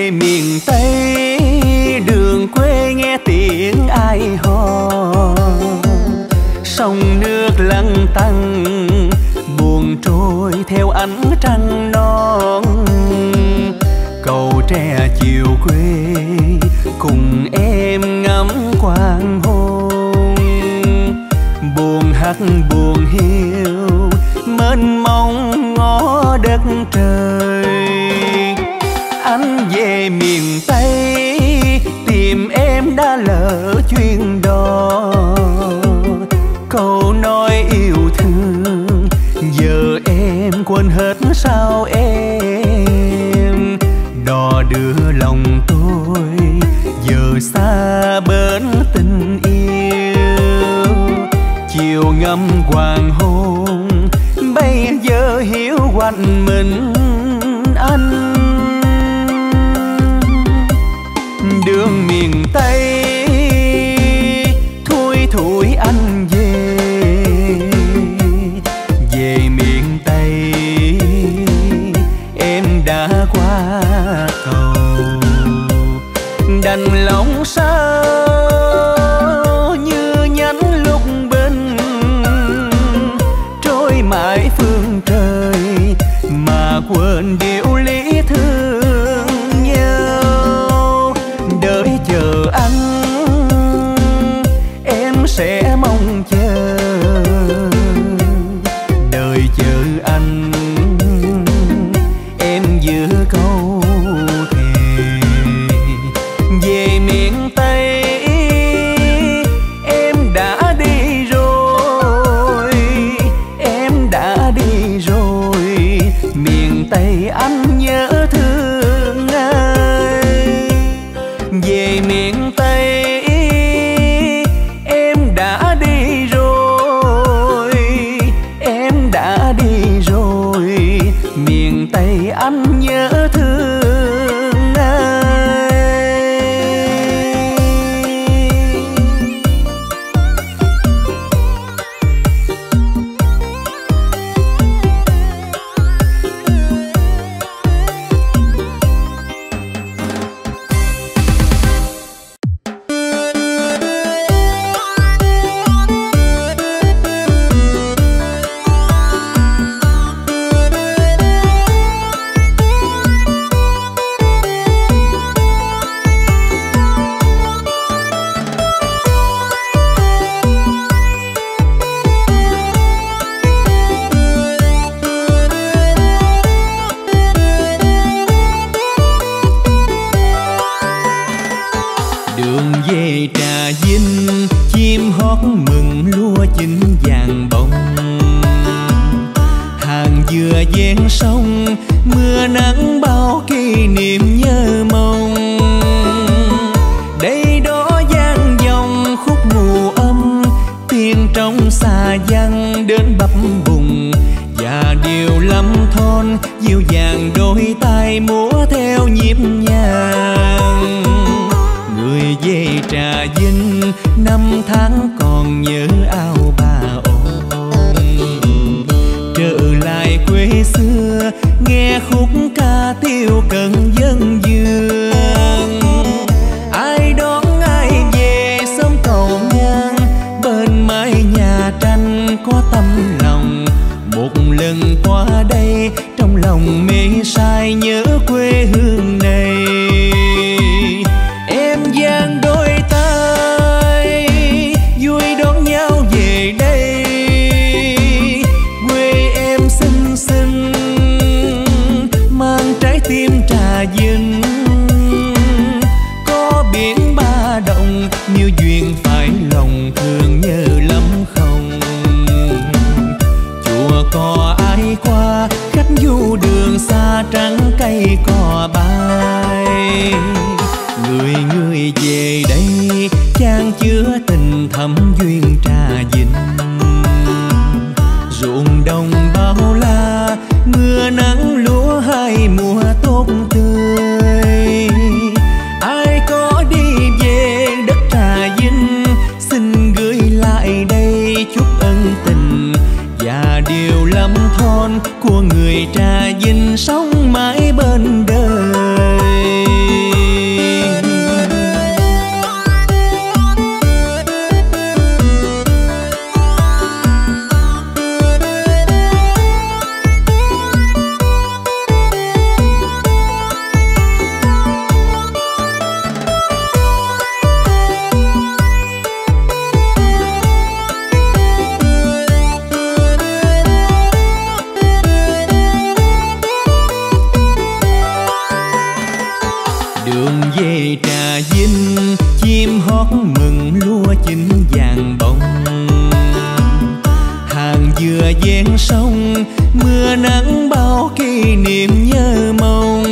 về miền Tây, đường quê nghe tiếng ai hò, sông nước lăn tăn buồn trôi theo ánh trăng non. Cầu tre chiều quê cùng em ngắm hoàng hôn, buồn hát buồn hiu mênh mông ngó đất trời. Anh về miền Tây tìm em đã lỡ chuyến đó, câu nói yêu thương giờ em quên hết sao em. Đò đưa lòng tôi giờ xa bến tình yêu, chiều ngâm hoàng hôn bây giờ hiểu quanh mình anh. Đường miền Tây thui thủi anh về, về miền Tây em đã qua cầu, đành lòng sao như nhánh lúc bên trôi mãi phương trời mà quên điều lý thương. Sẽ mong chờ đời chờ anh, em giữ câu thề về miền Tây em đã đi rồi, em đã đi rồi miền Tây anh nhớ thương ai. Về miền Tây anh nhớ thương ai. Của người Trà Vinh sống mãi bên đời. nắng bao kỷ niệm nhớ mong.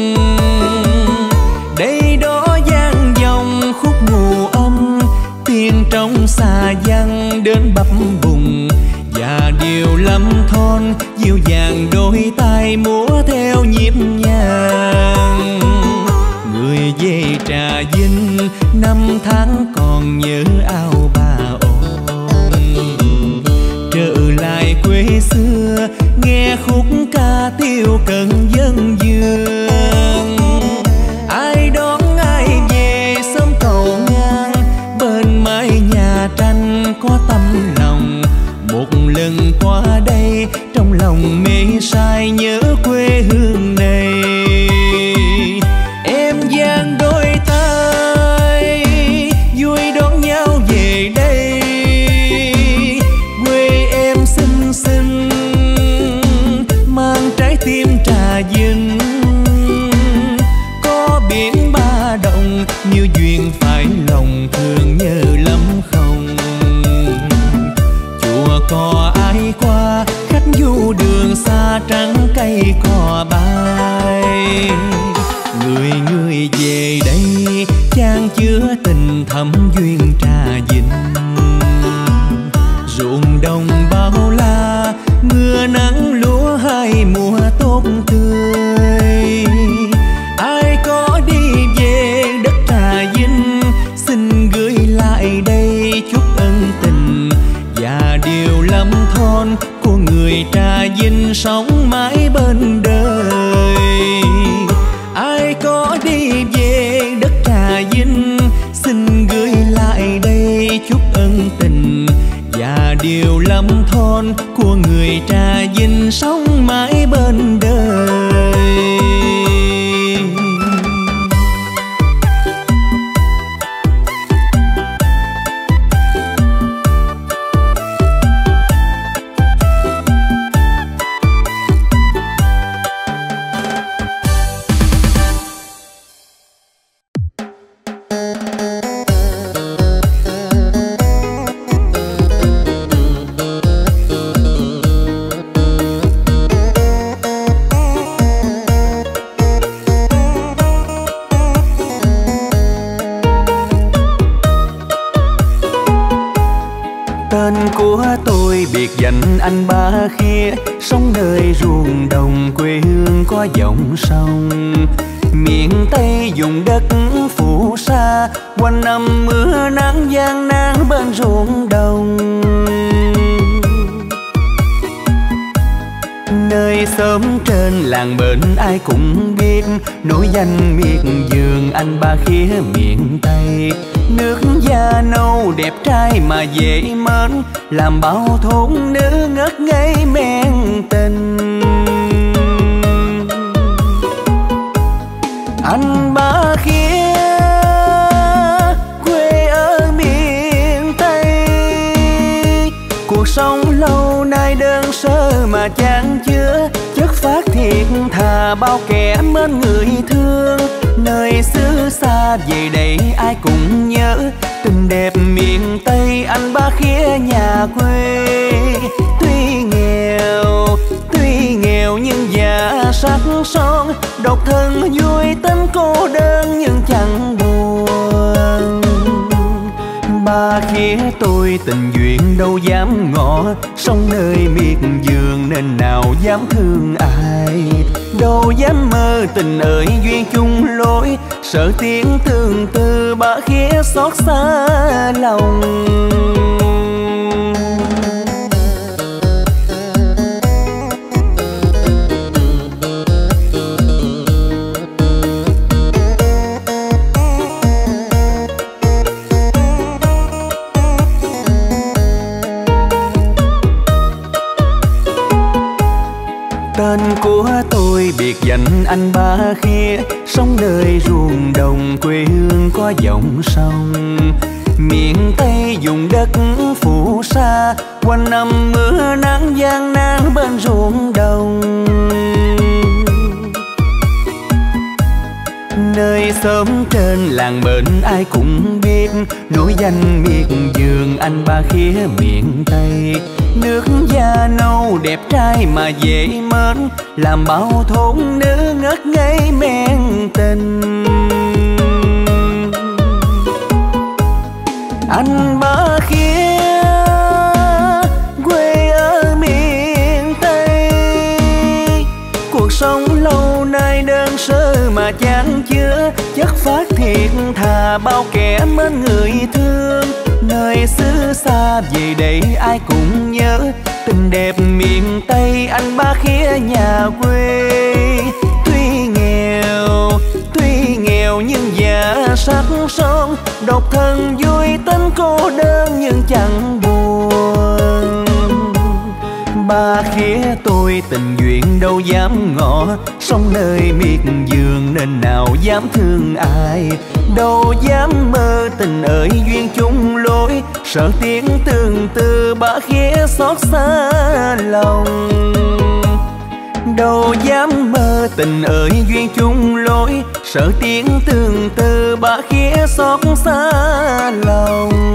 Đây đó gian dòng khúc ngụ âm, tiếng trong xa vang đến bập bùng, và điều lắm thon dịu dàng đôi tay múa theo nhịp nhàng. Người về Trà Vinh năm tháng còn nhớ ao bà ồn, trở lại quê xưa nghe khúc ca tiêu cần dân dương. Ai đón ai về sớm cầu ngang, bên mái nhà tranh có tâm lòng. Một lần qua đây trong lòng mê say nhớ quê hương này. Em dang đôi tay vui đón nhau về đây, quê em xinh xinh mang trái tim Trà Vinh. Có biển Ba Động nhiều duyên phải lòng thương nhớ lắm không? Có ai qua khách du đường xa trắng cây cò bay. Người người về đây chan chứa tình thắm duyên Trà Vinh. Ruộng đồng bao la mưa nắng lúa hai mùa tốt tươi. Ai có đi về đất Trà Vinh xin gửi lại đây chút ân tình. Và điều lắm thon của người Trà Vinh sống mãi bên đời. Ai có đi về đất Trà Vinh xin gửi lại đây chút ân tình. Và điều lắm thon của người Trà Vinh sống mãi bên đời. Anh Ba Khía sống nơi ruộng đồng quê hương có dòng sông. Miền Tây dùng đất phủ sa, quanh năm mưa nắng gian nan bên ruộng đồng. Nơi xóm trên làng bến ai cũng biết, nổi danh miệt vườn anh Ba Khía miền Tây. Nước da nâu đẹp trai mà dễ mến, làm bao thôn nữ ngất ngây men tình. Anh Ba Khía quê ở miền Tây, cuộc sống lâu nay đơn sơ mà chan chứa chất phát thiệt thà bao kẻ mến người thương. Nơi xứ xa về đây ai cũng nhớ tình đẹp miền Tây anh Ba Khía nhà quê. Tuy nghèo nhưng già sắc son, độc thân vui tính cô đơn nhưng chẳng buồn. Ba Khía tôi tình duyên đâu dám ngỏ, sống nơi miệt vườn nên nào dám thương ai. Đâu dám mơ tình ơi duyên chung lối, sợ tiếng tương tư Ba Khía xót xa lòng. Dành anh Ba Khía sống nơi ruộng đồng quê hương có dòng sông. Miền Tây dùng đất phủ sa, quanh năm mưa nắng gian nan bên ruộng đồng. Nơi xóm trên làng bến ai cũng biết, nổi danh miệt vườn anh Ba Khía miền Tây. nước da nâu đẹp trai mà dễ mến, làm bao thôn nữ ngất ngây men tình. Anh Ba Khía quê ở miền Tây, cuộc sống lâu nay đơn sơ mà chán chứa, chất phát thiệt thà bao kẻ mến người thương. Nơi xứ xa về đây ai cũng nhớ, tình đẹp miền Tây anh Ba Khía nhà quê. Tuy nghèo nhưng già sắc son, độc thân vui tính cô đơn nhưng chẳng buồn. Ba Khía tôi tình duyên đâu dám ngỏ, sống nơi miệt vườn nên nào dám thương ai. Đâu dám mơ tình ơi duyên chung lối, sợ tiếng tương tư Ba Khía xót xa lòng. Đâu dám mơ tình ơi duyên chung lối, sợ tiếng tương tư Ba Khía xót xa lòng.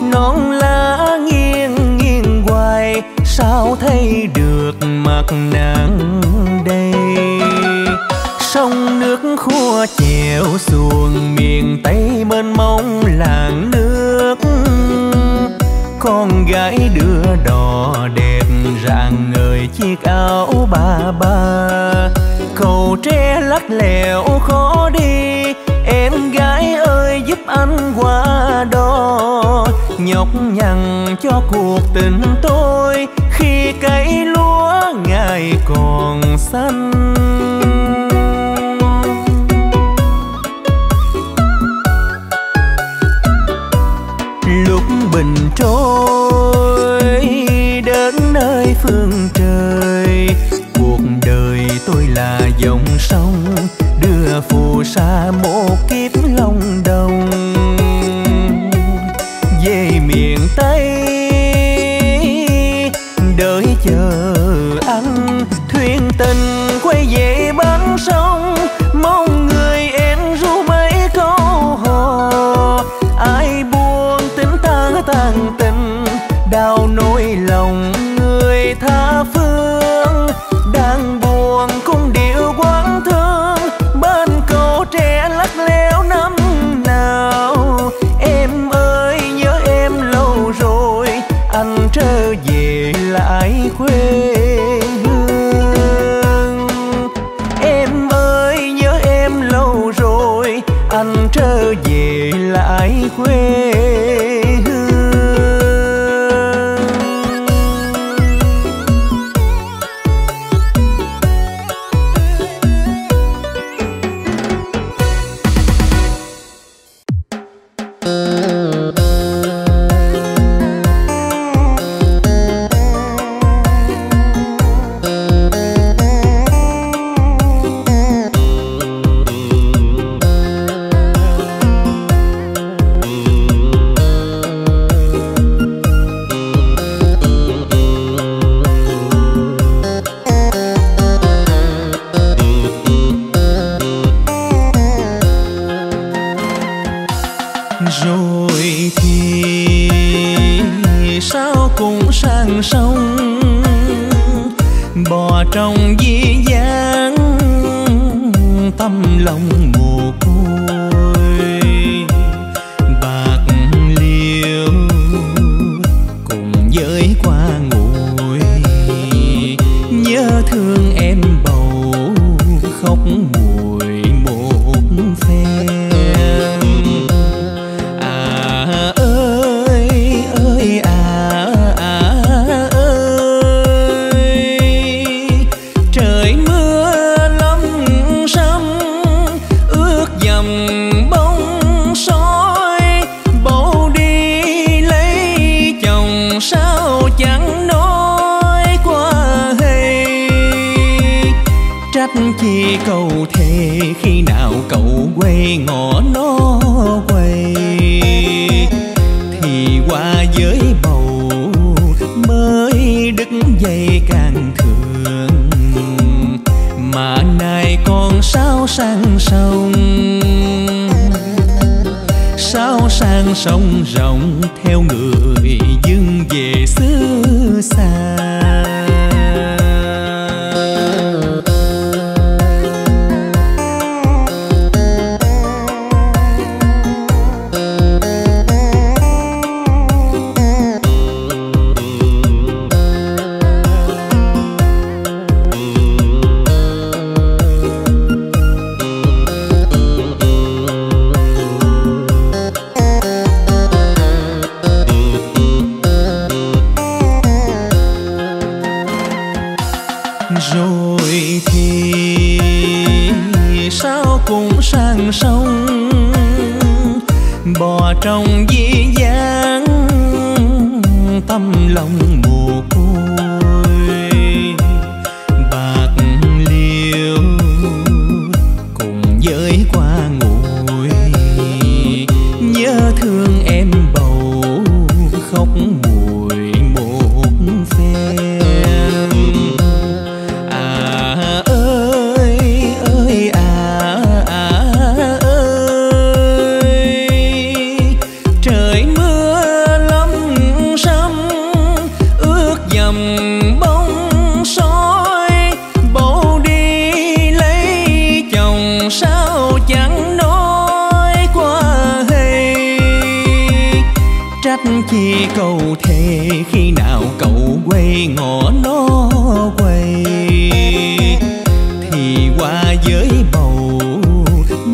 Nón lá nước mạc nắng đây, sông nước khua chèo xuồng miền Tây mênh mông làng nước. Con gái đưa đò đẹp rạng ngời chiếc áo ba ba, cầu tre lắc lẻo khó đi, em gái ơi giúp anh qua đó. Nhọc nhằn cho cuộc tình tôi khi cấy lúa ngày còn xanh. Lúc bình trôi đến nơi phương trời, cuộc đời tôi là dòng sông đưa phù sa một kiếp lòng đồng. Về miền Tây đợi chờ anh thuyền tình quay về bến sông, mong người em ru mấy câu hò. Ai buồn tính ta tàn tình, đau nỗi lòng người tha phương. Đang buồn cũng điệu quán thương, bên cầu tre lắc léo năm nào. Em ơi nhớ em lâu rồi, anh trở về lại quê hương. Em ơi nhớ em lâu rồi, anh trở về lại quê hương. Rồi thì sao cũng sang sông, bò trong dĩ dáng tâm lòng mồ côi. Bạc liêu cùng với qua nguội, nhớ thương em bầu khóc mùi một phen. Chi cầu thề khi nào cậu quay ngõ nó quay, thì qua với bầu mới đứt dây càng thương. Mà nay con sao sang sông, sao sang sông rộng theo người dưng về xứ xa. Trách chi cầu thề khi nào cậu quay ngõ nó quay, thì qua giới bầu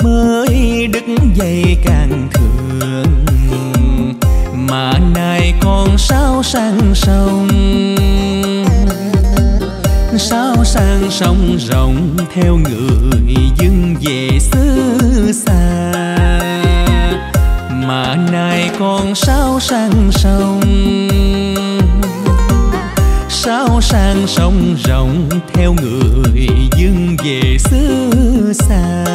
mới đứt dây càng thương. Mà nay con sao sang sông, sao sang sông rộng theo người dưng về xứ xa. Mà nay con sao sang sông, sao sang sông rộng theo người dưng về xứ xa.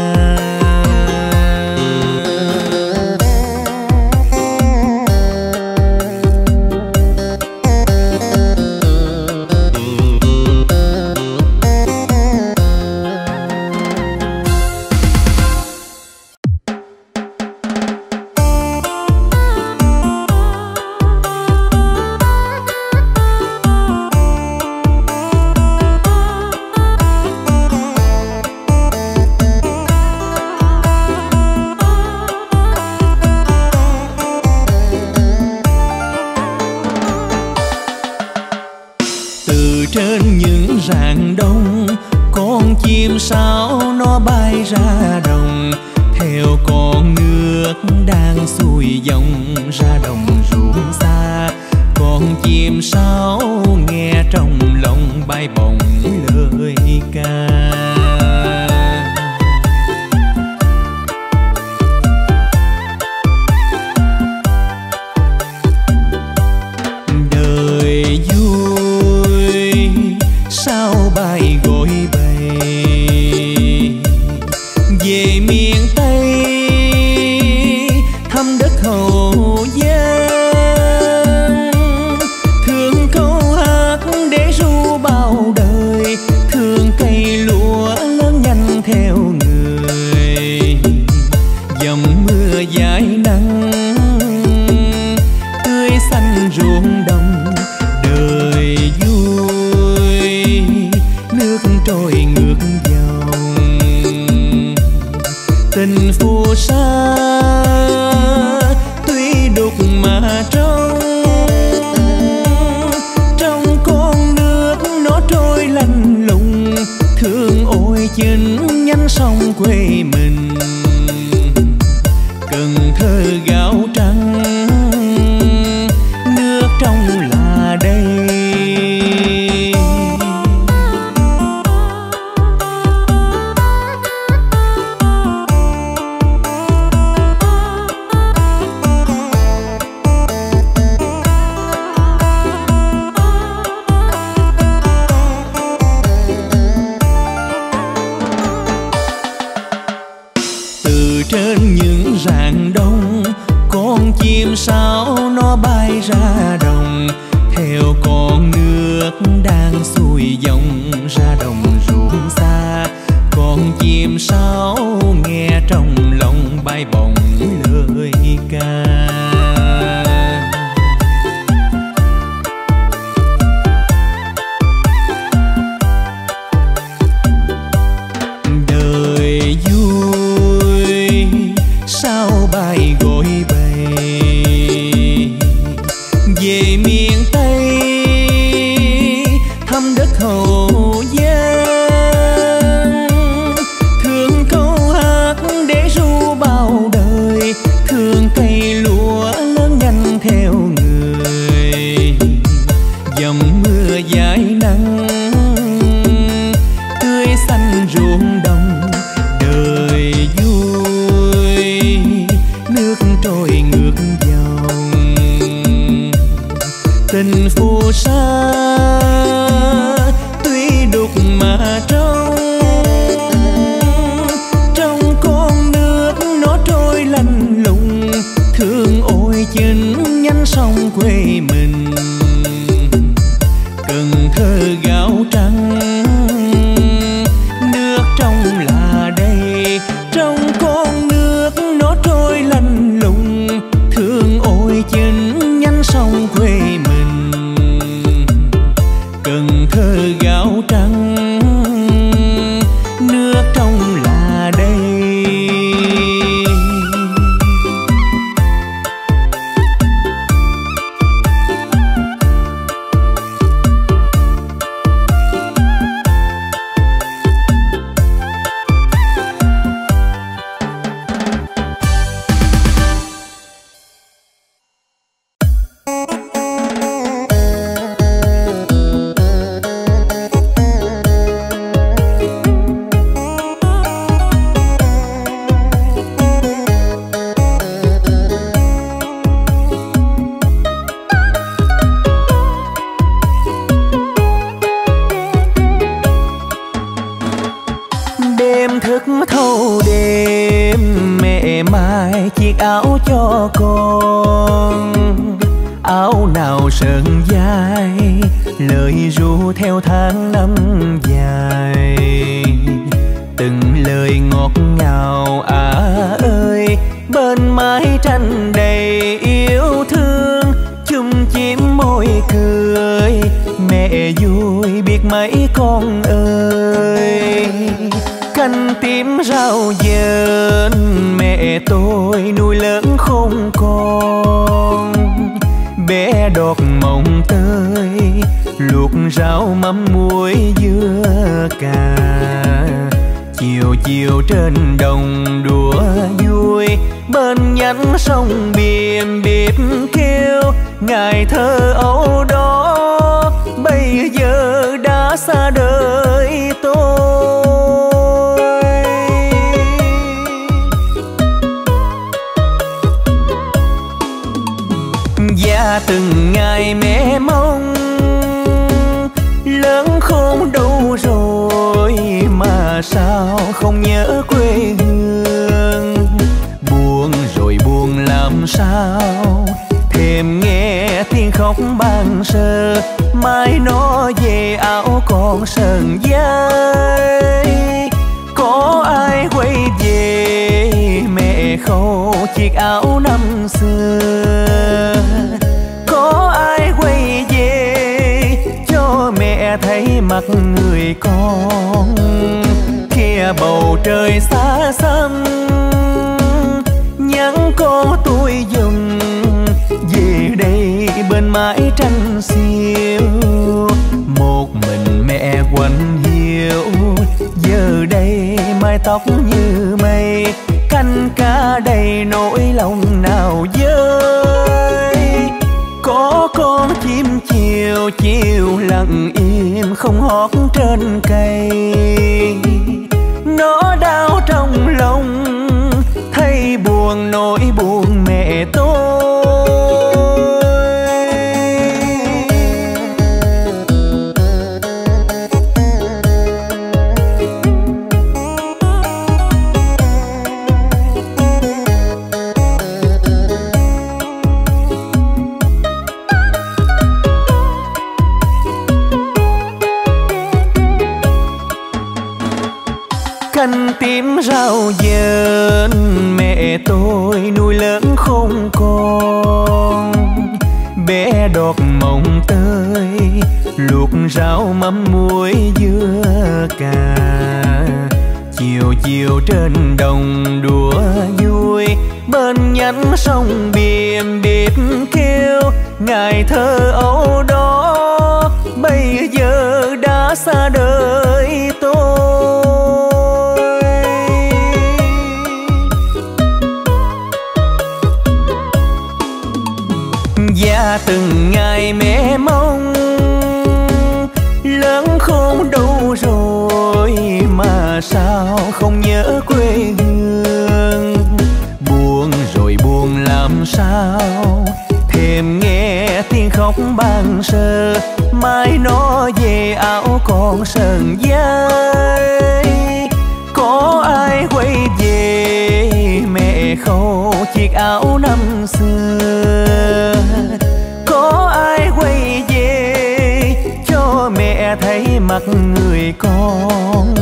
áo nào sờn vai, lời ru theo tháng năm dài. Từng lời ngọt ngào á ơi, bên mái tranh đầy yêu thương, chung chiếm môi cười mẹ vui biết mấy con ơi. Canh tím rau dền mẹ tôi nuôi lớn không con, bé đọt mộng tơi luộc rau mắm muối dưa cà. Chiều chiều trên đồng đùa vui, bên nhánh sông biềm biệp kêu. Ngày thơ ấu đó bây giờ đã xa đời tôi. Từng ngày mẹ mong lớn khôn đâu rồi mà sao không nhớ quê hương. Buồn rồi buồn làm sao thêm nghe tiếng khóc ban sơ, mai nó về áo còn sờn vai. Có ai quay về mẹ khâu chiếc áo năm xưa, có ai quay về cho mẹ thấy mặt người con. Kia bầu trời xa xăm nhắn cô tôi dừng, về đây bên mái tranh xiêu. Một mình mẹ quạnh hiu, giờ đây mái tóc như mây, canh cá đầy nỗi lòng nào dơi. Có con chim chiều chiều lặng im không hót trên cây, nó đau trong lòng thấy buồn nỗi buồn mẹ tôi. Tím rau dền mẹ tôi nuôi lớn không con, bé đọt mộng tơi luộc rau mắm muối dưa cà. Chiều chiều trên đồng đùa vui, bên nhánh sông biềm điệp kêu. Ngày thơ ấu đó bây giờ đã xa đời tôi. Và từng ngày mẹ mong lớn khôn đâu rồi mà sao không nhớ quê hương. Buồn rồi buồn làm sao thêm nghe tiếng khóc ban sơ, mai nó về áo còn sờn vai. Có ai quay về mẹ khâu chiếc áo năm xưa, có ai quay về cho mẹ thấy mặt người con.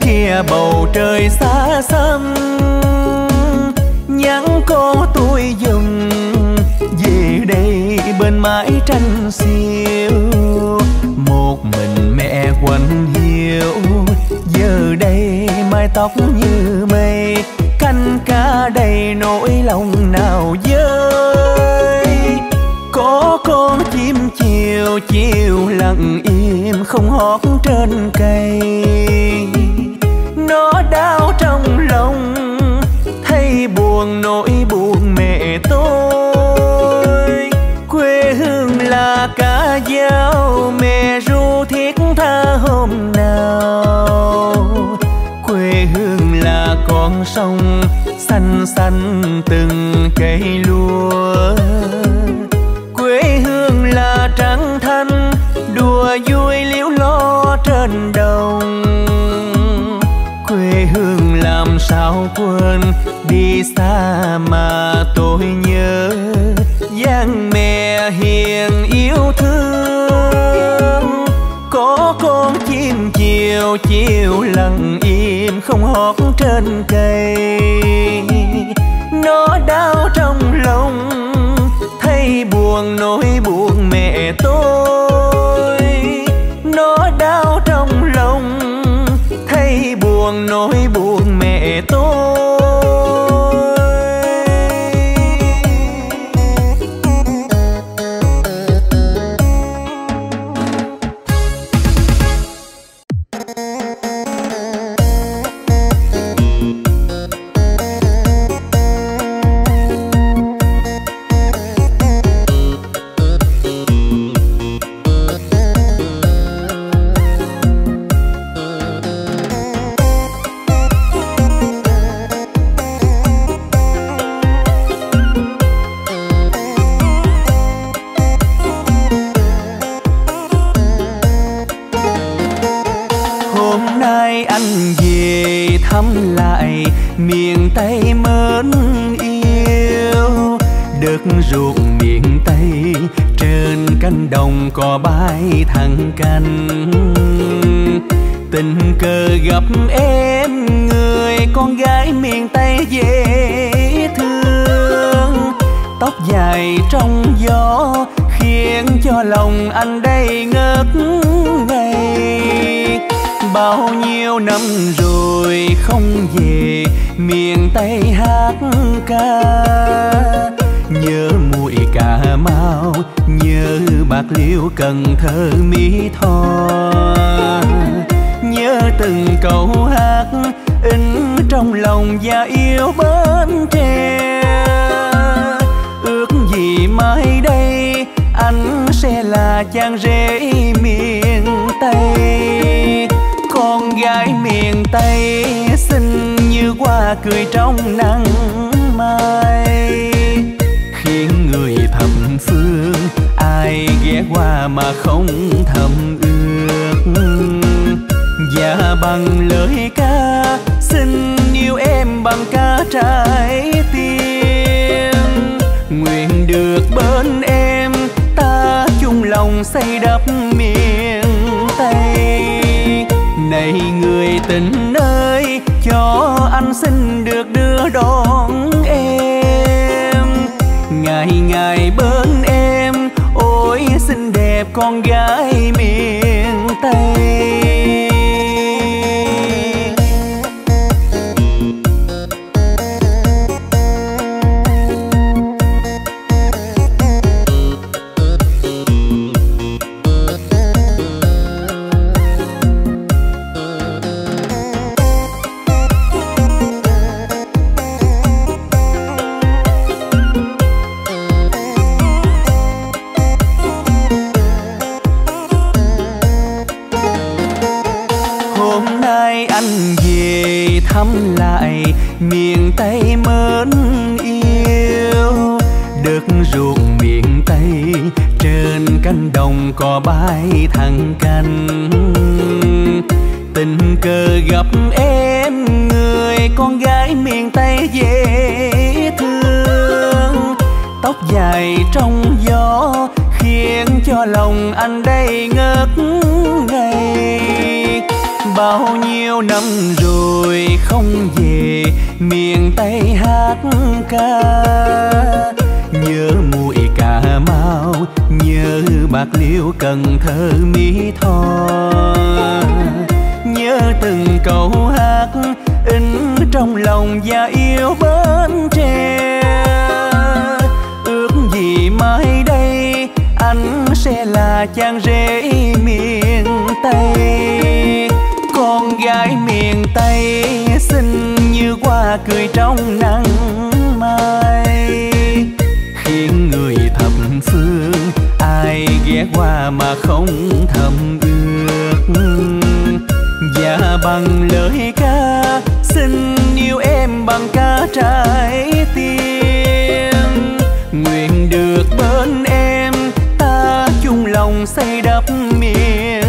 Kia bầu trời xa xăm nhắn cô tôi dừng, về đây bên mái tranh xiêu. Một mình mẹ quạnh hiu, giờ đây mái tóc như mây, canh cá đầy nỗi lòng nào dơi. Có con chim chiều chiều lặng im không hót trên cây, nó đau trong lòng thấy buồn nỗi buồn mẹ tôi. Quê hương là Cà Mau mẹ ru thiết tha hôm nào, quê hương là con sông xanh xanh từng cây lúa. Quê hương là trắng thanh đùa vui liễu lo trên đồng, quê hương làm sao quên đi xa mà tôi nhớ dáng mẹ hiền yêu thương, có con chim chiều chiều lặng im không hót trên cây. Nó đau trong lòng thấy buồn nỗi buồn mẹ tôi, nó đau trong lòng thấy buồn nỗi buồn mẹ tôi. Ruột miền Tây trên cánh đồng cò bay thẳng cánh, tình cờ gặp em người con gái miền Tây dễ thương, tóc dài trong gió khiến cho lòng anh đây ngất ngây. Bao nhiêu năm rồi không về miền Tây hát ca, nhớ muội Cà Mau, nhớ Bạc Liêu Cần Thơ Mỹ Tho, nhớ từng câu hát in trong lòng và yêu Bến Tre. Ước gì mai đây anh sẽ là chàng rể miền Tây, con gái miền Tây xinh như hoa cười trong nắng mai. Người thầm phương ai ghé qua mà không thầm ước, và bằng lời ca xin yêu em bằng cả trái tim, nguyện được bên em ta chung lòng xây đắp miền Tây. Này người tình ơi cho anh xin được đưa đón em, ngày ngày bên em, ôi xinh đẹp con gái miền Tây. Thăm lại miền Tây mến yêu, đất ruột miền Tây trên cánh đồng cò bay thẳng cánh, tình cờ gặp em người con gái miền Tây dễ thương, tóc dài trong gió khiến cho lòng anh đây ngất ngây. Bao nhiêu năm rồi không về miền Tây hát ca, nhớ muội Cà Mau, nhớ Bạc Liêu Cần Thơ Mỹ Tho, nhớ từng câu hát in trong lòng và yêu Bến Tre. Ước gì mai đây anh sẽ là chàng rể miền Tây, con gái miền Tây xinh như hoa cười trong nắng mai. Khiến người thầm phương ai ghé qua mà không thầm ước, và bằng lời ca xin yêu em bằng cả trái tim, nguyện được bên em ta chung lòng xây đắp miền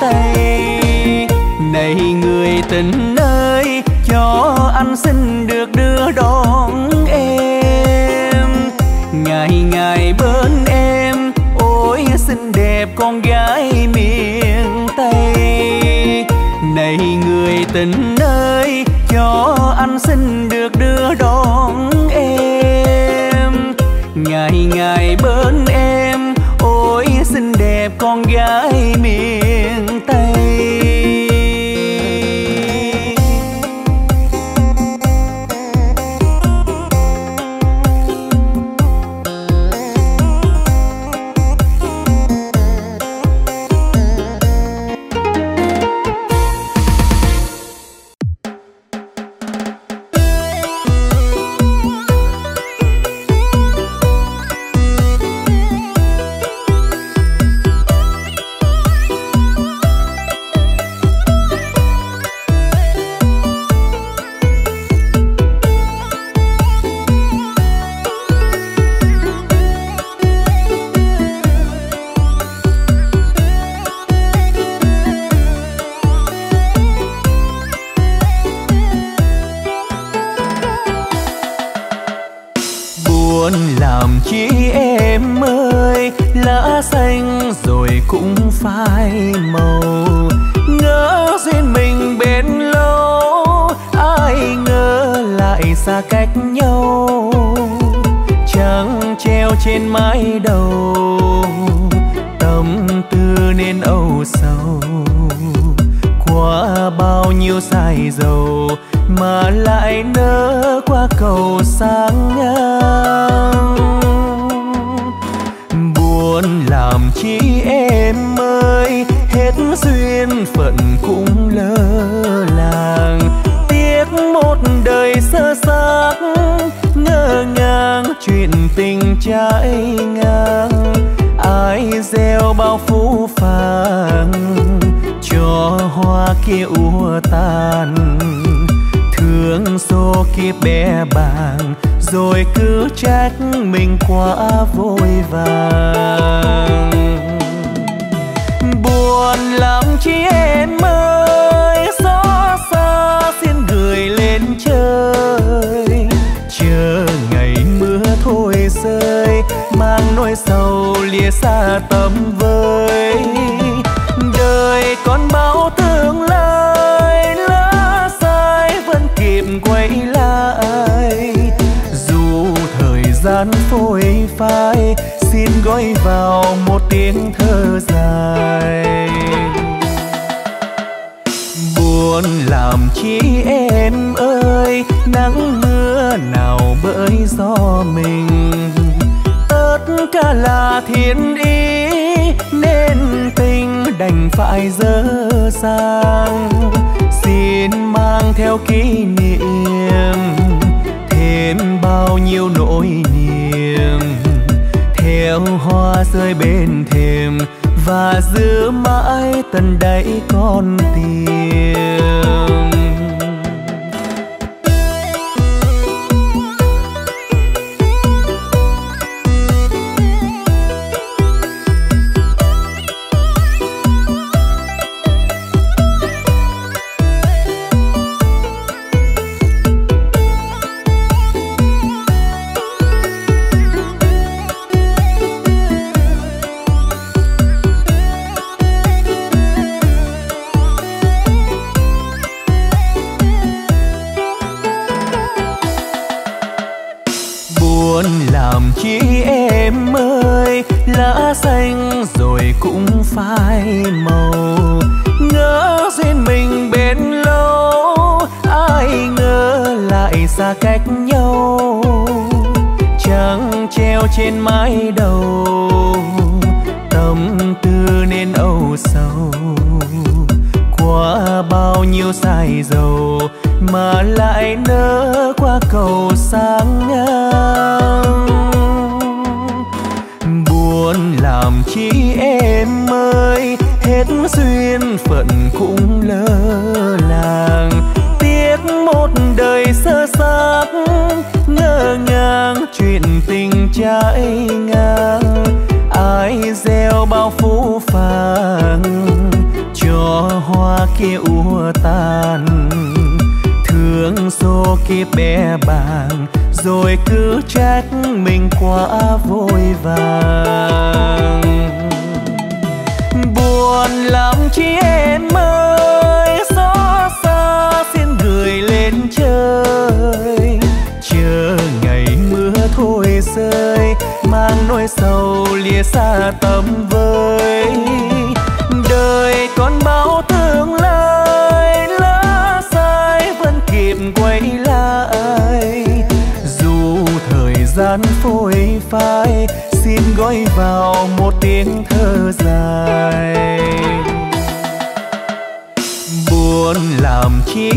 Tây. Này người tình ơi cho anh xin được đưa đón em, ngày ngày bên em, con gái miền Tây. Nỗi sầu lìa xa tầm với đời con bao tương lai lá sai vẫn kịp quay lại dù thời gian phôi phai xin gói vào một tiếng thơ dài buồn làm chi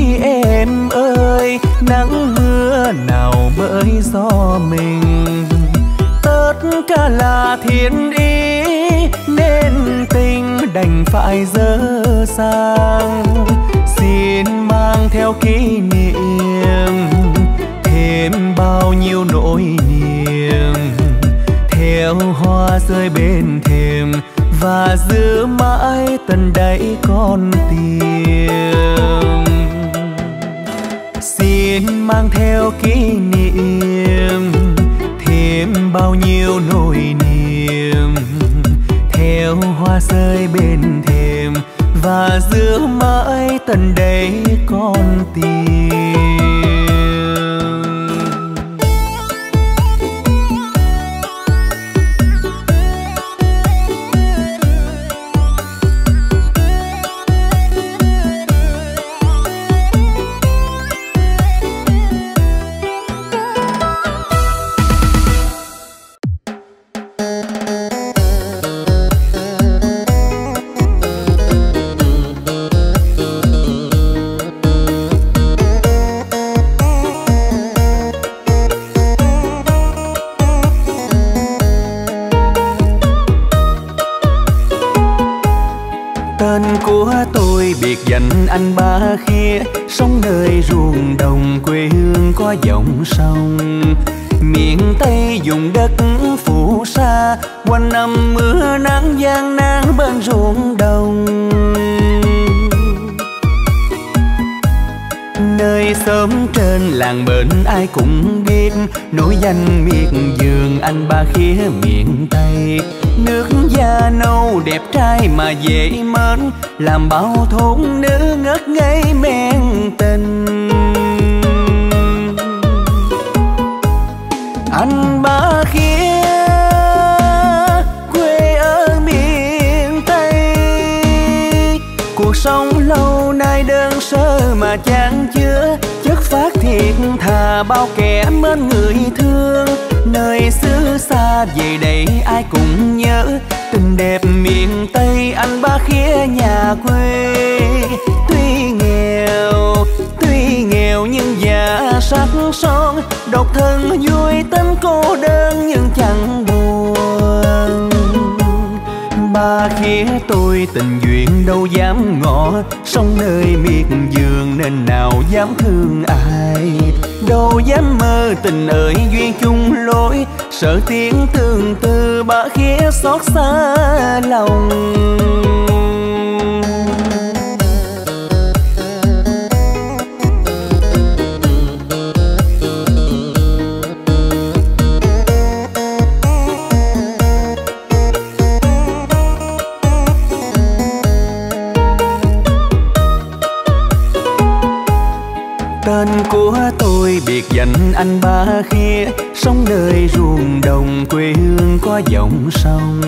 em ơi nắng mưa nào bởi do mình tất cả là thiên ý nên tình đành phải dở sang xin mang theo kỷ niệm thêm bao nhiêu nỗi niềm theo hoa rơi bên thềm và giữ mãi tận đáy con tim xin mang theo kỷ niệm thêm bao nhiêu nỗi niềm theo hoa rơi bên thềm và giữ mãi tận đáy con tim. Anh ba khía sống nơi ruộng đồng quê hương có dòng sông miền Tây dùng đất phủ sa quanh năm mưa nắng gian nan bên ruộng đồng nơi xóm trên làng bến ai cũng biết nổi danh miệt vườn anh ba khía miền Tây nước da nâu đẹp trai mà dễ mến làm bao thôn nữ ngất ngây men tình anh ba khía quê ở miền Tây cuộc sống lâu nay đơn sơ mà chán chứa chất phát thiệt thà bao kẻ mến người thương nơi xứ xa về đây ai cũng nhớ tình đẹp miền Tây anh ba khía nhà quê tuy nghèo nhưng già sắc son độc thân vui tính cô đơn nhưng chẳng buồn ba khía tôi tình duyên đâu dám ngỏ sống nơi miệt vườn nên nào dám thương ai đâu dám mơ tình ơi duyên chung lối sợ tiếng tương tư ba khía xót xa lòng anh ba khía sống nơi ruộng đồng quê hương có dòng sông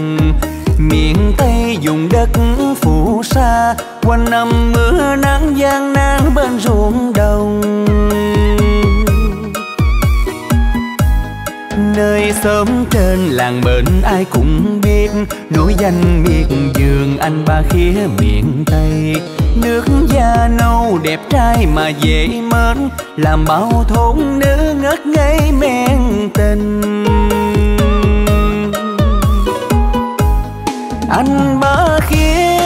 miền Tây dùng đất phủ sa quanh năm mưa nắng gian nan bên ruộng đồng nơi xóm trên làng bến ai cũng biết nổi danh miệt vườn anh ba khía miền Tây nước da nâu đẹp trai mà dễ mến làm bao thôn nữ ngất ngây men tình anh ba khía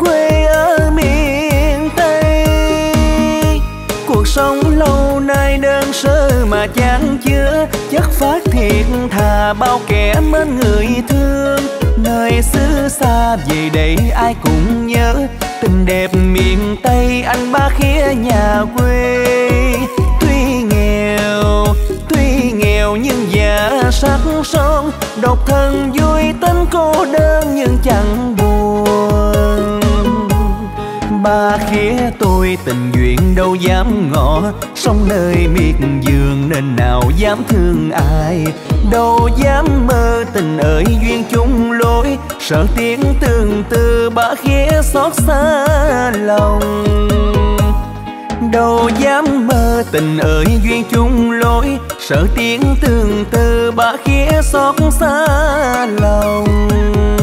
quê ở miền Tây cuộc sống lâu nay đơn sơ mà chán chứa chất phát thiệt thà bao kẻ mến người thương nơi xứ xa về đây ai cũng nhớ tình đẹp miền Tây anh ba khía nhà quê tuy nghèo nhưng già sắc son độc thân vui tính cô đơn nhưng chẳng buồn ba khía tôi tình duyên đâu dám ngỏ sống nơi miệt vườn nên nên nào dám thương ai, đâu dám mơ tình ơi duyên chung lối, sợ tiếng tương tư bã khía xót xa lòng. Đâu dám mơ tình ơi duyên chung lối, sợ tiếng tương tư bã khía xót xa lòng.